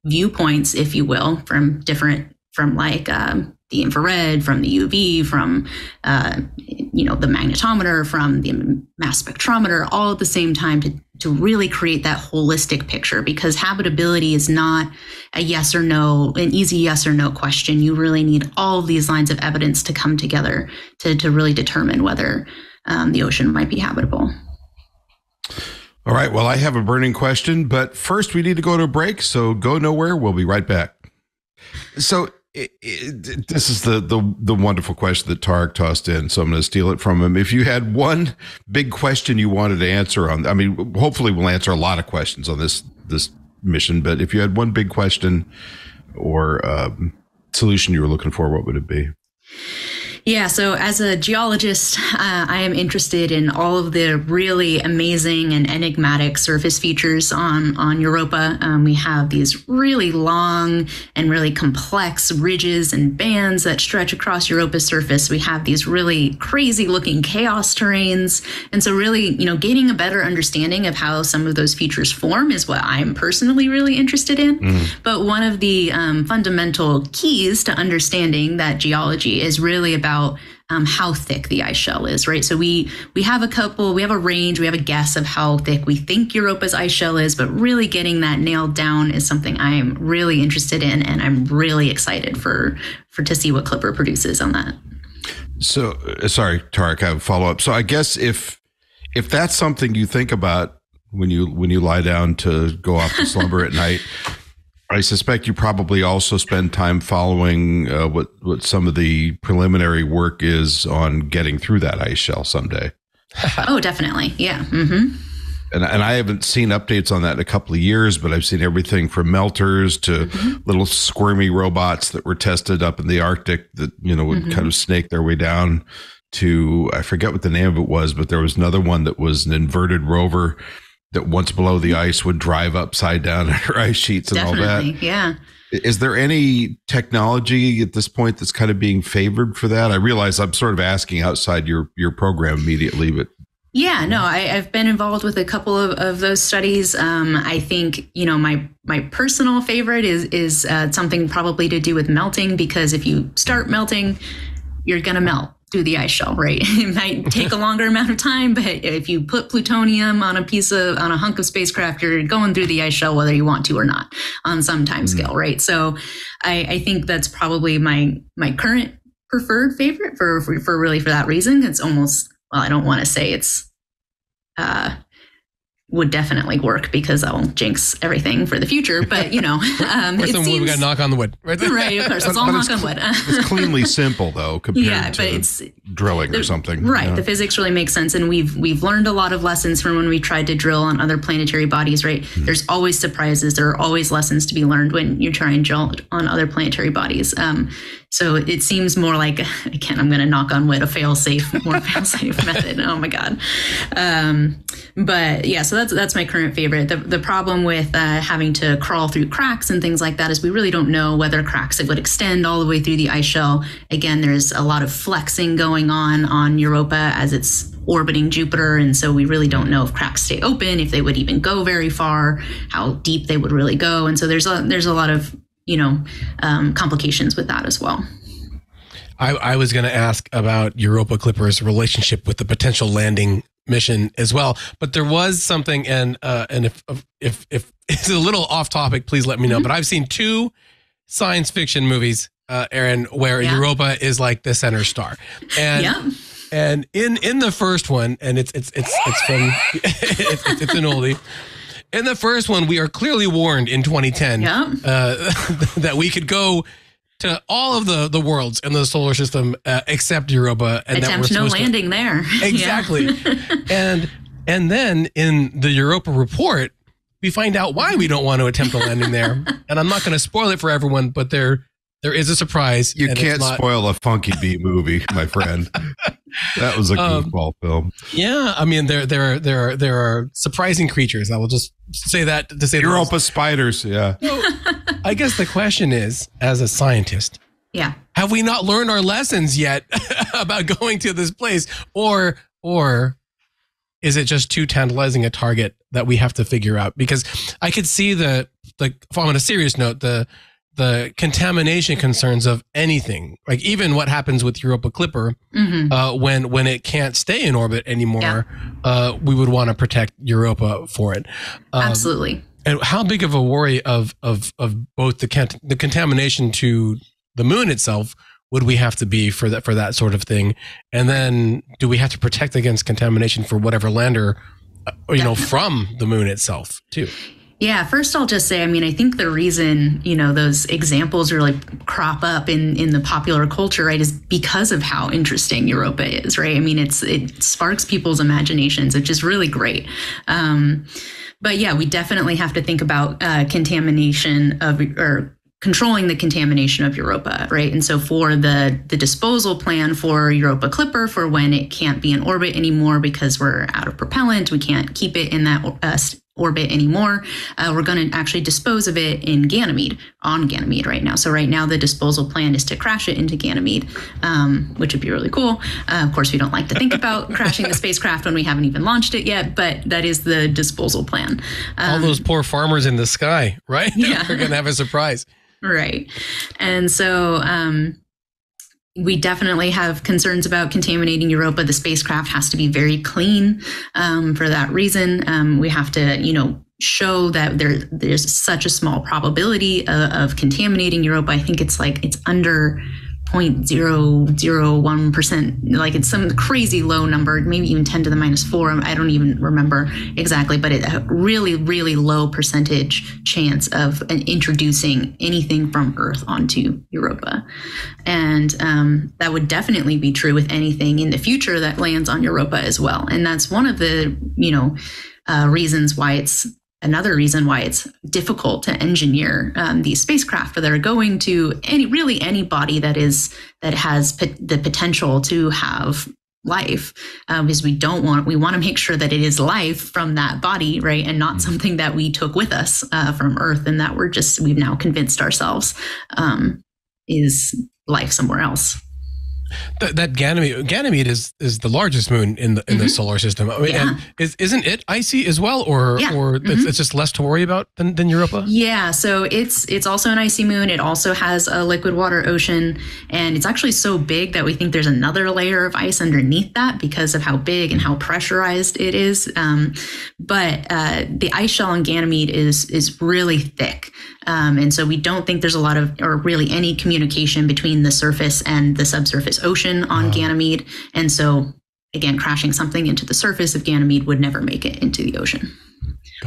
viewpoints, if you will, from different, from like um, the infrared, from the U V, from, uh, you know, the magnetometer, from the mass spectrometer, all at the same time to, to really create that holistic picture, because habitability is not a yes or no, an easy yes or no question. You really need all of these lines of evidence to come together to, to really determine whether um, the ocean might be habitable. All right. Well, I have a burning question, but first we need to go to a break. So go nowhere. We'll be right back. So it, it, this is the, the the wonderful question that Tariq tossed in. So I'm going to steal it from him. If you had one big question you wanted to answer on, I mean, hopefully we'll answer a lot of questions on this this mission. But if you had one big question or um, solution you were looking for, what would it be? Yeah, so as a geologist, uh, I am interested in all of the really amazing and enigmatic surface features on, on Europa. Um, we have these really long and really complex ridges and bands that stretch across Europa's surface. We have these really crazy looking chaos terrains. And so really, you know, gaining a better understanding of how some of those features form is what I'm personally really interested in. Mm. But one of the um, fundamental keys to understanding that geology is really about About, um, how thick the ice shell is, right? So we we have a couple, we have a range, we have a guess of how thick we think Europa's ice shell is, but really getting that nailed down is something I am really interested in, and I'm really excited for for to see what Clipper produces on that. So, uh, sorry, Tariq, I have a follow up. So I guess if if that's something you think about when you when you lie down to go off to slumber at night, I suspect you probably also spend time following uh, what, what some of the preliminary work is on getting through that ice shell someday. Oh, definitely. Yeah. Mm-hmm. And, and I haven't seen updates on that in a couple of years, but I've seen everything from melters to mm-hmm. little squirmy robots that were tested up in the Arctic that, you know, would mm-hmm. kind of snake their way down to, I forget what the name of it was, but there was another one that was an inverted rover that once below the ice would drive upside down under ice sheets and Definitely, all that. Yeah. Is there any technology at this point that's kind of being favored for that? I realize I'm sort of asking outside your, your program immediately, but. Yeah, no, I, I've been involved with a couple of, of those studies. Um, I think, you know, my my personal favorite is, is uh, something probably to do with melting, because if you start melting, you're going to melt through the ice shell, right? It might take a longer amount of time, but if you put plutonium on a piece of, on a hunk of spacecraft, you're going through the ice shell, whether you want to or not, on some time mm-hmm. scale, right? So I, I think that's probably my, my current preferred favorite for, for, for really for that reason. It's almost, well, I don't want to say it's, uh, would definitely work because I'll jinx everything for the future. But, you know, um, it seems... We've got to knock on the wood. Right, right of course. It's all knock on wood. It's cleanly simple, though, compared yeah, but to it's, drilling the, or something. Right. You know? The physics really makes sense. And we've we've learned a lot of lessons from when we tried to drill on other planetary bodies, right? Mm-hmm. There's always surprises. There are always lessons to be learned when you try and drill on other planetary bodies. Um, so it seems more like, again, I'm going to knock on wood, a fail-safe, more fail-safe method. Oh, my God. Um, but, yeah, so that's That's, that's my current favorite. The, the problem with uh, having to crawl through cracks and things like that is we really don't know whether cracks it would extend all the way through the ice shell. Again, there's a lot of flexing going on on Europa as it's orbiting Jupiter, and so we really don't know if cracks stay open, if they would even go very far, how deep they would really go. And so there's a, there's a lot of, you know, um, complications with that as well. I, I was going to ask about Europa Clipper's relationship with the potential landing mission as well, but there was something, and uh, and if if if it's a little off topic, please let me know. Mm-hmm. But I've seen two science fiction movies, uh, Erin, where yeah. Europa is like the center star, and yeah. and in in the first one, and it's it's it's it's from it's, it's, it's an oldie. In the first one, we are clearly warned in twenty ten yeah. uh, that we could go to all of the, the worlds in the solar system uh, except Europa, and attempt that we're no landing to... there. Exactly, yeah. and and then in the Europa report, we find out why we don't want to attempt a landing there. And I'm not going to spoil it for everyone, but there there is a surprise. You can't not... spoil a Funky Bee movie, my friend. That was a goofball um, film. Yeah, I mean there there there are there are surprising creatures. I will just say that to say Europa spiders. Yeah. I guess the question is, as a scientist, yeah, have we not learned our lessons yet about going to this place, or or is it just too tantalizing a target that we have to figure out? Because I could see the the on a serious note the the contamination concerns of anything, like even what happens with Europa Clipper mm-hmm. uh, when when it can't stay in orbit anymore. Yeah. Uh, we would want to protect Europa for it. Um, Absolutely. And how big of a worry of of of both the cont the contamination to the moon itself would we have to be for that for that sort of thing? And then do we have to protect against contamination for whatever lander, uh, or, you know, from the moon itself too? Yeah, first I'll just say, I mean, I think the reason, you know, those examples really crop up in, in the popular culture, right, is because of how interesting Europa is, right? I mean, it's it sparks people's imaginations, which is really great. Um, but yeah, we definitely have to think about uh, contamination of or controlling the contamination of Europa, right? And so for the the disposal plan for Europa Clipper, for when it can't be in orbit anymore because we're out of propellant, we can't keep it in that uh, orbit anymore, uh, we're going to actually dispose of it in Ganymede, on Ganymede right now. So right now the disposal plan is to crash it into Ganymede, um, which would be really cool. Uh, of course, we don't like to think about crashing the spacecraft when we haven't even launched it yet, but that is the disposal plan. Um, All those poor farmers in the sky, right? Yeah. We're going to have a surprise. Right. And so... Um, we definitely have concerns about contaminating Europa. The spacecraft has to be very clean um, for that reason. Um, we have to, you know, show that there there's such a small probability of, of contaminating Europa. I think it's like it's under zero point zero zero one percent, like it's some crazy low number, maybe even ten to the minus four. I don't even remember exactly, but it's a really, really low percentage chance of an introducing anything from Earth onto Europa. And um, that would definitely be true with anything in the future that lands on Europa as well. And that's one of the, you know, uh, reasons why it's another reason why it's difficult to engineer um, these spacecraft that are going to any really any body that is that has the potential to have life, um, is we don't want we want to make sure that it is life from that body, right, and not something that we took with us uh, from Earth and that we're just we've now convinced ourselves um, is life somewhere else. That, that Ganymede, Ganymede is is the largest moon in the in mm-hmm. the solar system. I mean, yeah. and is, isn't it icy as well, or yeah. or mm-hmm. it's, it's just less to worry about than, than Europa? Yeah, so it's it's also an icy moon. It also has a liquid water ocean, and it's actually so big that we think there's another layer of ice underneath that because of how big and how pressurized it is. Um, but uh, the ice shell on Ganymede is is really thick. Um, and so we don't think there's a lot of, or really any communication between the surface and the subsurface ocean on wow. Ganymede. And so, again, crashing something into the surface of Ganymede would never make it into the ocean.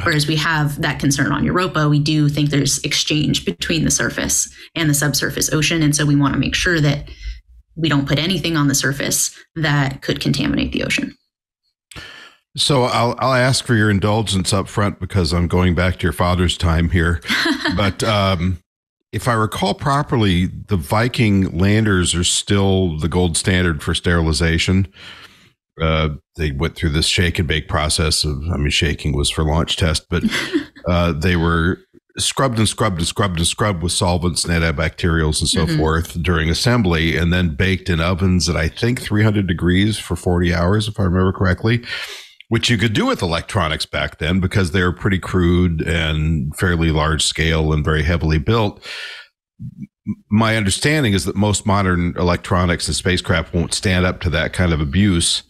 Whereas we have that concern on Europa, we do think there's exchange between the surface and the subsurface ocean. And so we want to make sure that we don't put anything on the surface that could contaminate the ocean. So I'll, I'll ask for your indulgence up front because I'm going back to your father's time here. But um, if I recall properly, the Viking landers are still the gold standard for sterilization. Uh, they went through this shake and bake process of, I mean, shaking was for launch test, but uh, they were scrubbed and scrubbed and scrubbed and scrubbed with solvents and antibacterials and so mm-hmm. forth during assembly, and then baked in ovens at I think three hundred degrees for forty hours, if I remember correctly, which you could do with electronics back then because they were pretty crude and fairly large scale and very heavily built. My understanding is that most modern electronics and spacecraft won't stand up to that kind of abuse.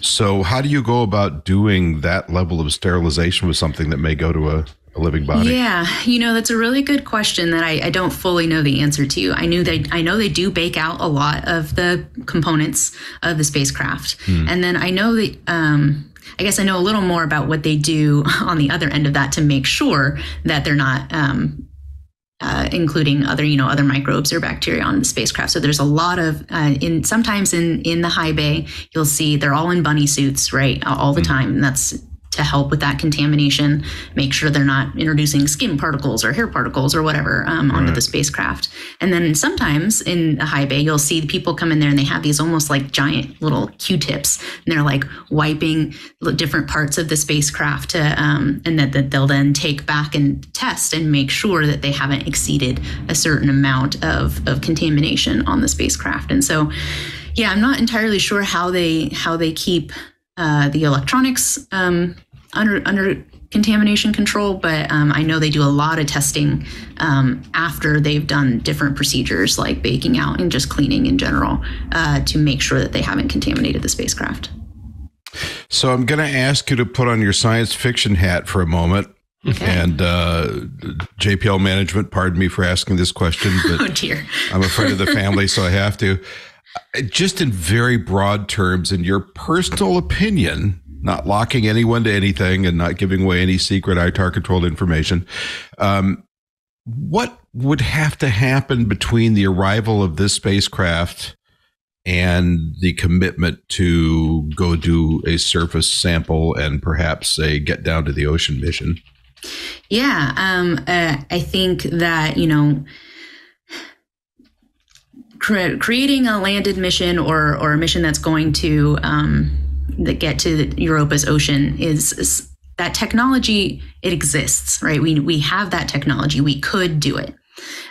So how do you go about doing that level of sterilization with something that may go to a, a living body? Yeah, you know, that's a really good question that I, I don't fully know the answer to. I knew they, I know they do bake out a lot of the components of the spacecraft. Hmm. And then I know that, um, I guess I know a little more about what they do on the other end of that to make sure that they're not um, uh, including other, you know, other microbes or bacteria on the spacecraft. So there's a lot of, uh, in sometimes in, in the high bay, you'll see they're all in bunny suits, right, all the mm-hmm. time. And that's to help with that contamination, make sure they're not introducing skin particles or hair particles or whatever um, onto right. the spacecraft. And then sometimes in the high bay, you'll see people come in there and they have these almost like giant little Q-tips, and they're like wiping different parts of the spacecraft to, um, and that, that they'll then take back and test and make sure that they haven't exceeded a certain amount of, of contamination on the spacecraft. And so, yeah, I'm not entirely sure how they how they keep Uh, the electronics um, under under contamination control, but um, I know they do a lot of testing um, after they've done different procedures like baking out and just cleaning in general uh, to make sure that they haven't contaminated the spacecraft. So I'm going to ask you to put on your science fiction hat for a moment. Okay. And uh, J P L management, pardon me for asking this question, but oh, dear. I'm a friend of the family, so I have to. Just in very broad terms, in your personal opinion, not locking anyone to anything and not giving away any secret I T A R-controlled information, um, what would have to happen between the arrival of this spacecraft and the commitment to go do a surface sample and perhaps a get down to the ocean mission? Yeah, um, uh, I think that, you know, creating a landed mission or or a mission that's going to um, that get to Europa's ocean is, is that technology. It exists, right? We we have that technology. We could do it.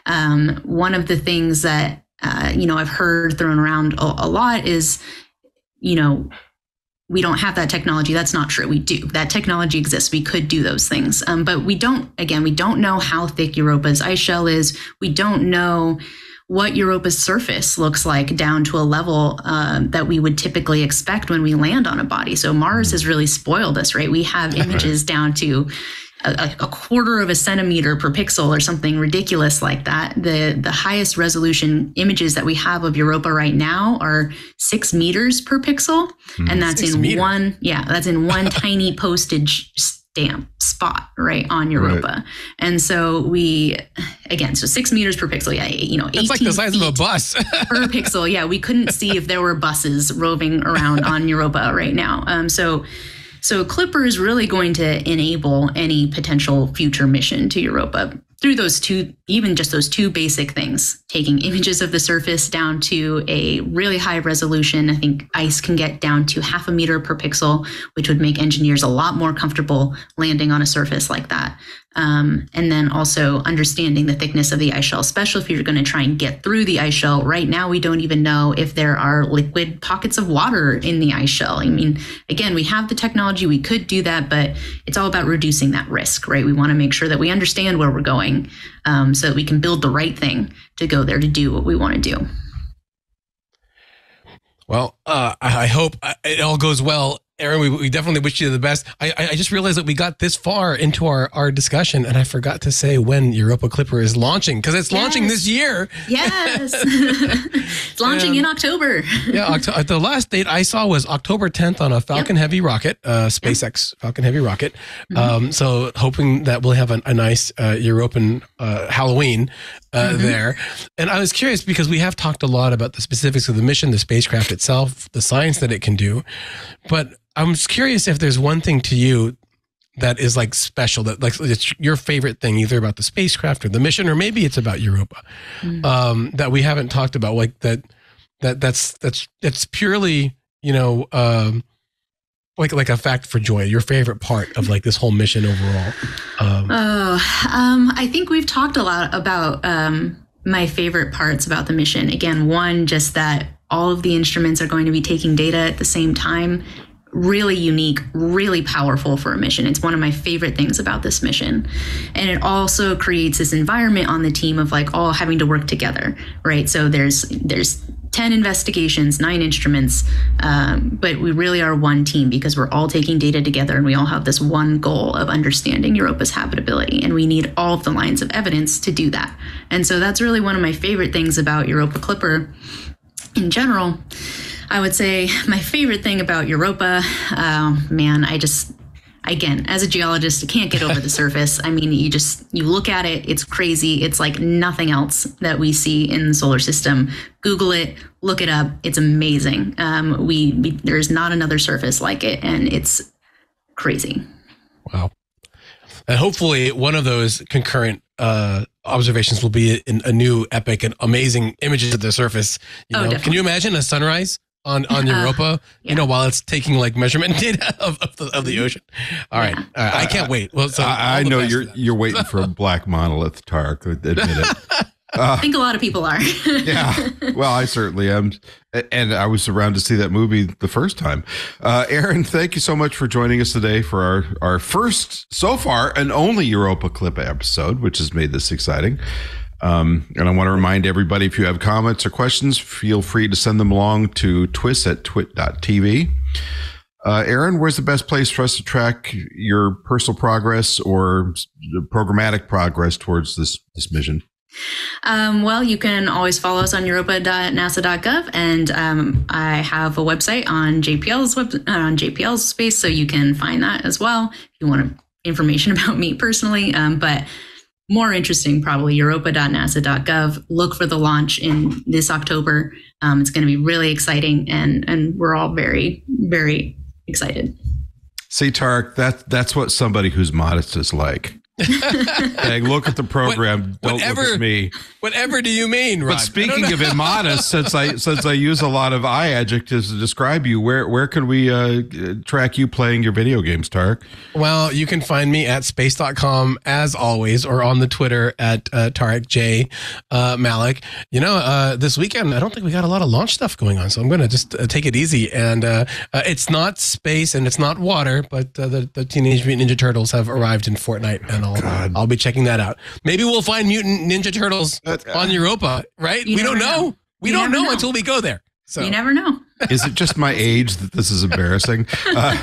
Um, one of the things that uh, you know I've heard thrown around a, a lot is, you know, we don't have that technology. That's not true. We do. That technology exists. We could do those things, um, but we don't. Again, we don't know how thick Europa's ice shell is. We don't know what Europa's surface looks like down to a level uh, that we would typically expect when we land on a body. So Mars has really spoiled us, right? We have images down to a, a quarter of a centimeter per pixel or something ridiculous like that. The the highest resolution images that we have of Europa right now are six meters per pixel. Mm-hmm. And that's six in meters. one, yeah, that's in one tiny postage damn spot right on Europa. Right. And so we, again, so six meters per pixel. Yeah. You know, it's like the size of a bus per pixel. Yeah. We couldn't see if there were buses roving around on Europa right now. Um, so, so Clipper is really going to enable any potential future mission to Europa through those two, even just those two basic things, taking images of the surface down to a really high resolution. I think ICE can get down to half a meter per pixel, which would make engineers a lot more comfortable landing on a surface like that. Um, and then also understanding the thickness of the ice shell, especially if you're going to try and get through the ice shell. Right now, we don't even know if there are liquid pockets of water in the ice shell. I mean, again, we have the technology, we could do that, but it's all about reducing that risk, right? We want to make sure that we understand where we're going um, so that we can build the right thing to go there to do what we want to do. Well, uh, I hope it all goes well Erin, we, we definitely wish you the best. I, I just realized that we got this far into our, our discussion and I forgot to say when Europa Clipper is launching, because it's yes. launching this year. Yes. It's launching um, in October. Yeah, Oct the last date I saw was October tenth on a Falcon yep. Heavy rocket, uh, SpaceX yep. Falcon Heavy rocket. Mm-hmm. um, so hoping that we'll have a, a nice uh, European uh, Halloween uh, mm-hmm. there. And I was curious because we have talked a lot about the specifics of the mission, the spacecraft itself, the science that it can do. But I'm curious if there's one thing to you that is like special, that like it's your favorite thing, either about the spacecraft or the mission, or maybe it's about Europa, mm. um, that we haven't talked about, like that, that that's, that's, that's purely, you know, um, like, like a fact for joy, your favorite part of like this whole mission overall. Um, oh, um, I think we've talked a lot about um, my favorite parts about the mission. Again, one, just that all of the instruments are going to be taking data at the same time. Really unique, really powerful for a mission. It's one of my favorite things about this mission. And it also creates this environment on the team of like all having to work together, right? So there's there's ten investigations, nine instruments, um, but we really are one team because we're all taking data together and we all have this one goal of understanding Europa's habitability, and we need all of the lines of evidence to do that. And so that's really one of my favorite things about Europa Clipper in general. I would say my favorite thing about Europa, uh, man, I just, again, as a geologist, I can't get over the surface. I mean, you just, you look at it, it's crazy. It's like nothing else that we see in the solar system. Google it, look it up. It's amazing. Um, we, we there's not another surface like it, and it's crazy. Wow. And hopefully one of those concurrent uh, observations will be in a new epic and amazing images of the surface. You oh, know? Can you imagine a sunrise on on Europa, uh, yeah. you know, while it's taking like measurement data of, of, the, of the ocean. All right. Yeah. All right. I can't wait. Well, so I, I know you're you're waiting for a black monolith, Tariq. Admit it. Uh, I think a lot of people are. Yeah. Well, I certainly am. And I was around to see that movie the first time. Uh, Erin, thank you so much for joining us today for our, our first, so far, and only Europa Clip episode, which has made this exciting. Um, and I want to remind everybody, if you have comments or questions, feel free to send them along to twist at twit dot t v. Uh, Erin, where's the best place for us to track your personal progress or programmatic progress towards this, this mission? Um, well, you can always follow us on Europa dot nasa dot gov, and um, I have a website on J P L's web, on J P L's space, so you can find that as well if you want information about me personally. Um, but more interesting, probably Europa dot nasa dot gov. Look for the launch in this October. Um, it's going to be really exciting, and and we're all very, very excited. See, Tariq, that that's what somebody who's modest is like. Hey, look at the program. What, don't whatever, look at me. Whatever do you mean, Rod? But speaking of immodest, since I since I use a lot of I adjectives to describe you, where where can we uh, track you playing your video games, Tariq? Well, you can find me at space dot com as always, or on the Twitter at uh, Tariq J uh, Malik. You know, uh, this weekend I don't think we got a lot of launch stuff going on, so I'm going to just uh, take it easy. And uh, uh, it's not space and it's not water, but uh, the, the Teenage Mutant Ninja Turtles have arrived in Fortnite, and I'll, God. I'll be checking that out. Maybe we'll find Mutant Ninja Turtles on Europa, right? You we don't know. know. We you don't know, know until we go there. So. You never know. Is it just my age that this is embarrassing? Uh,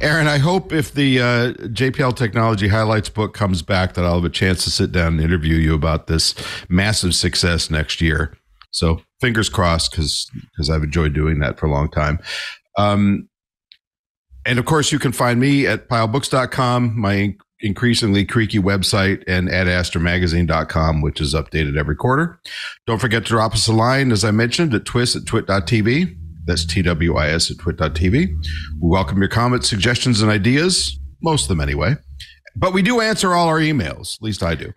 Erin, I hope if the uh, J P L Technology Highlights book comes back that I'll have a chance to sit down and interview you about this massive success next year. So fingers crossed, because because I've enjoyed doing that for a long time. Um, and of course, you can find me at pile books dot com, my increasingly creaky website, and at ad astra magazine dot com, which is updated every quarter. Don't forget to drop us a line, as I mentioned, at twist at twit dot t v. That's T W I S at twit dot t v. We welcome your comments, suggestions, and ideas, most of them anyway. But we do answer all our emails, at least I do.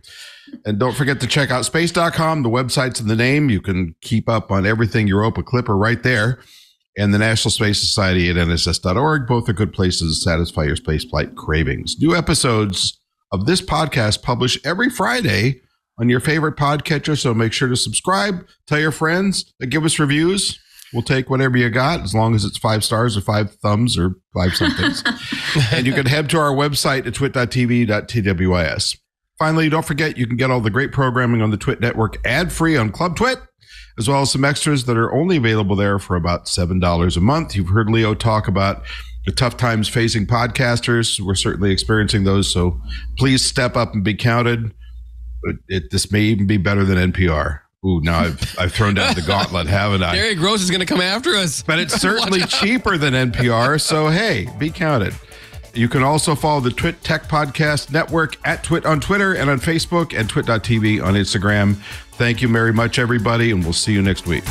And don't forget to check out space dot com. The website's in the name. You can keep up on everything Europa Clipper right there. And the National Space Society at N S S dot org. Both are good places to satisfy your spaceflight cravings. New episodes of this podcast publish every Friday on your favorite podcatcher, so make sure to subscribe, tell your friends, give us reviews. We'll take whatever you got, as long as it's five stars or five thumbs or five somethings. And you can head to our website at twit dot t v dot t w i s. Finally, don't forget, you can get all the great programming on the TWIT network ad-free on Club TWIT, as well as some extras that are only available there for about seven dollars a month. You've heard Leo talk about the tough times facing podcasters. We're certainly experiencing those. So please step up and be counted. It, it, this may even be better than N P R. Ooh, now I've, I've thrown down the gauntlet, haven't I? Gary Gross is going to come after us. But it's certainly cheaper than N P R. So, hey, be counted. You can also follow the TWIT Tech Podcast Network at TWIT on Twitter and on Facebook and twit dot t v on Instagram. Thank you very much, everybody, and we'll see you next week.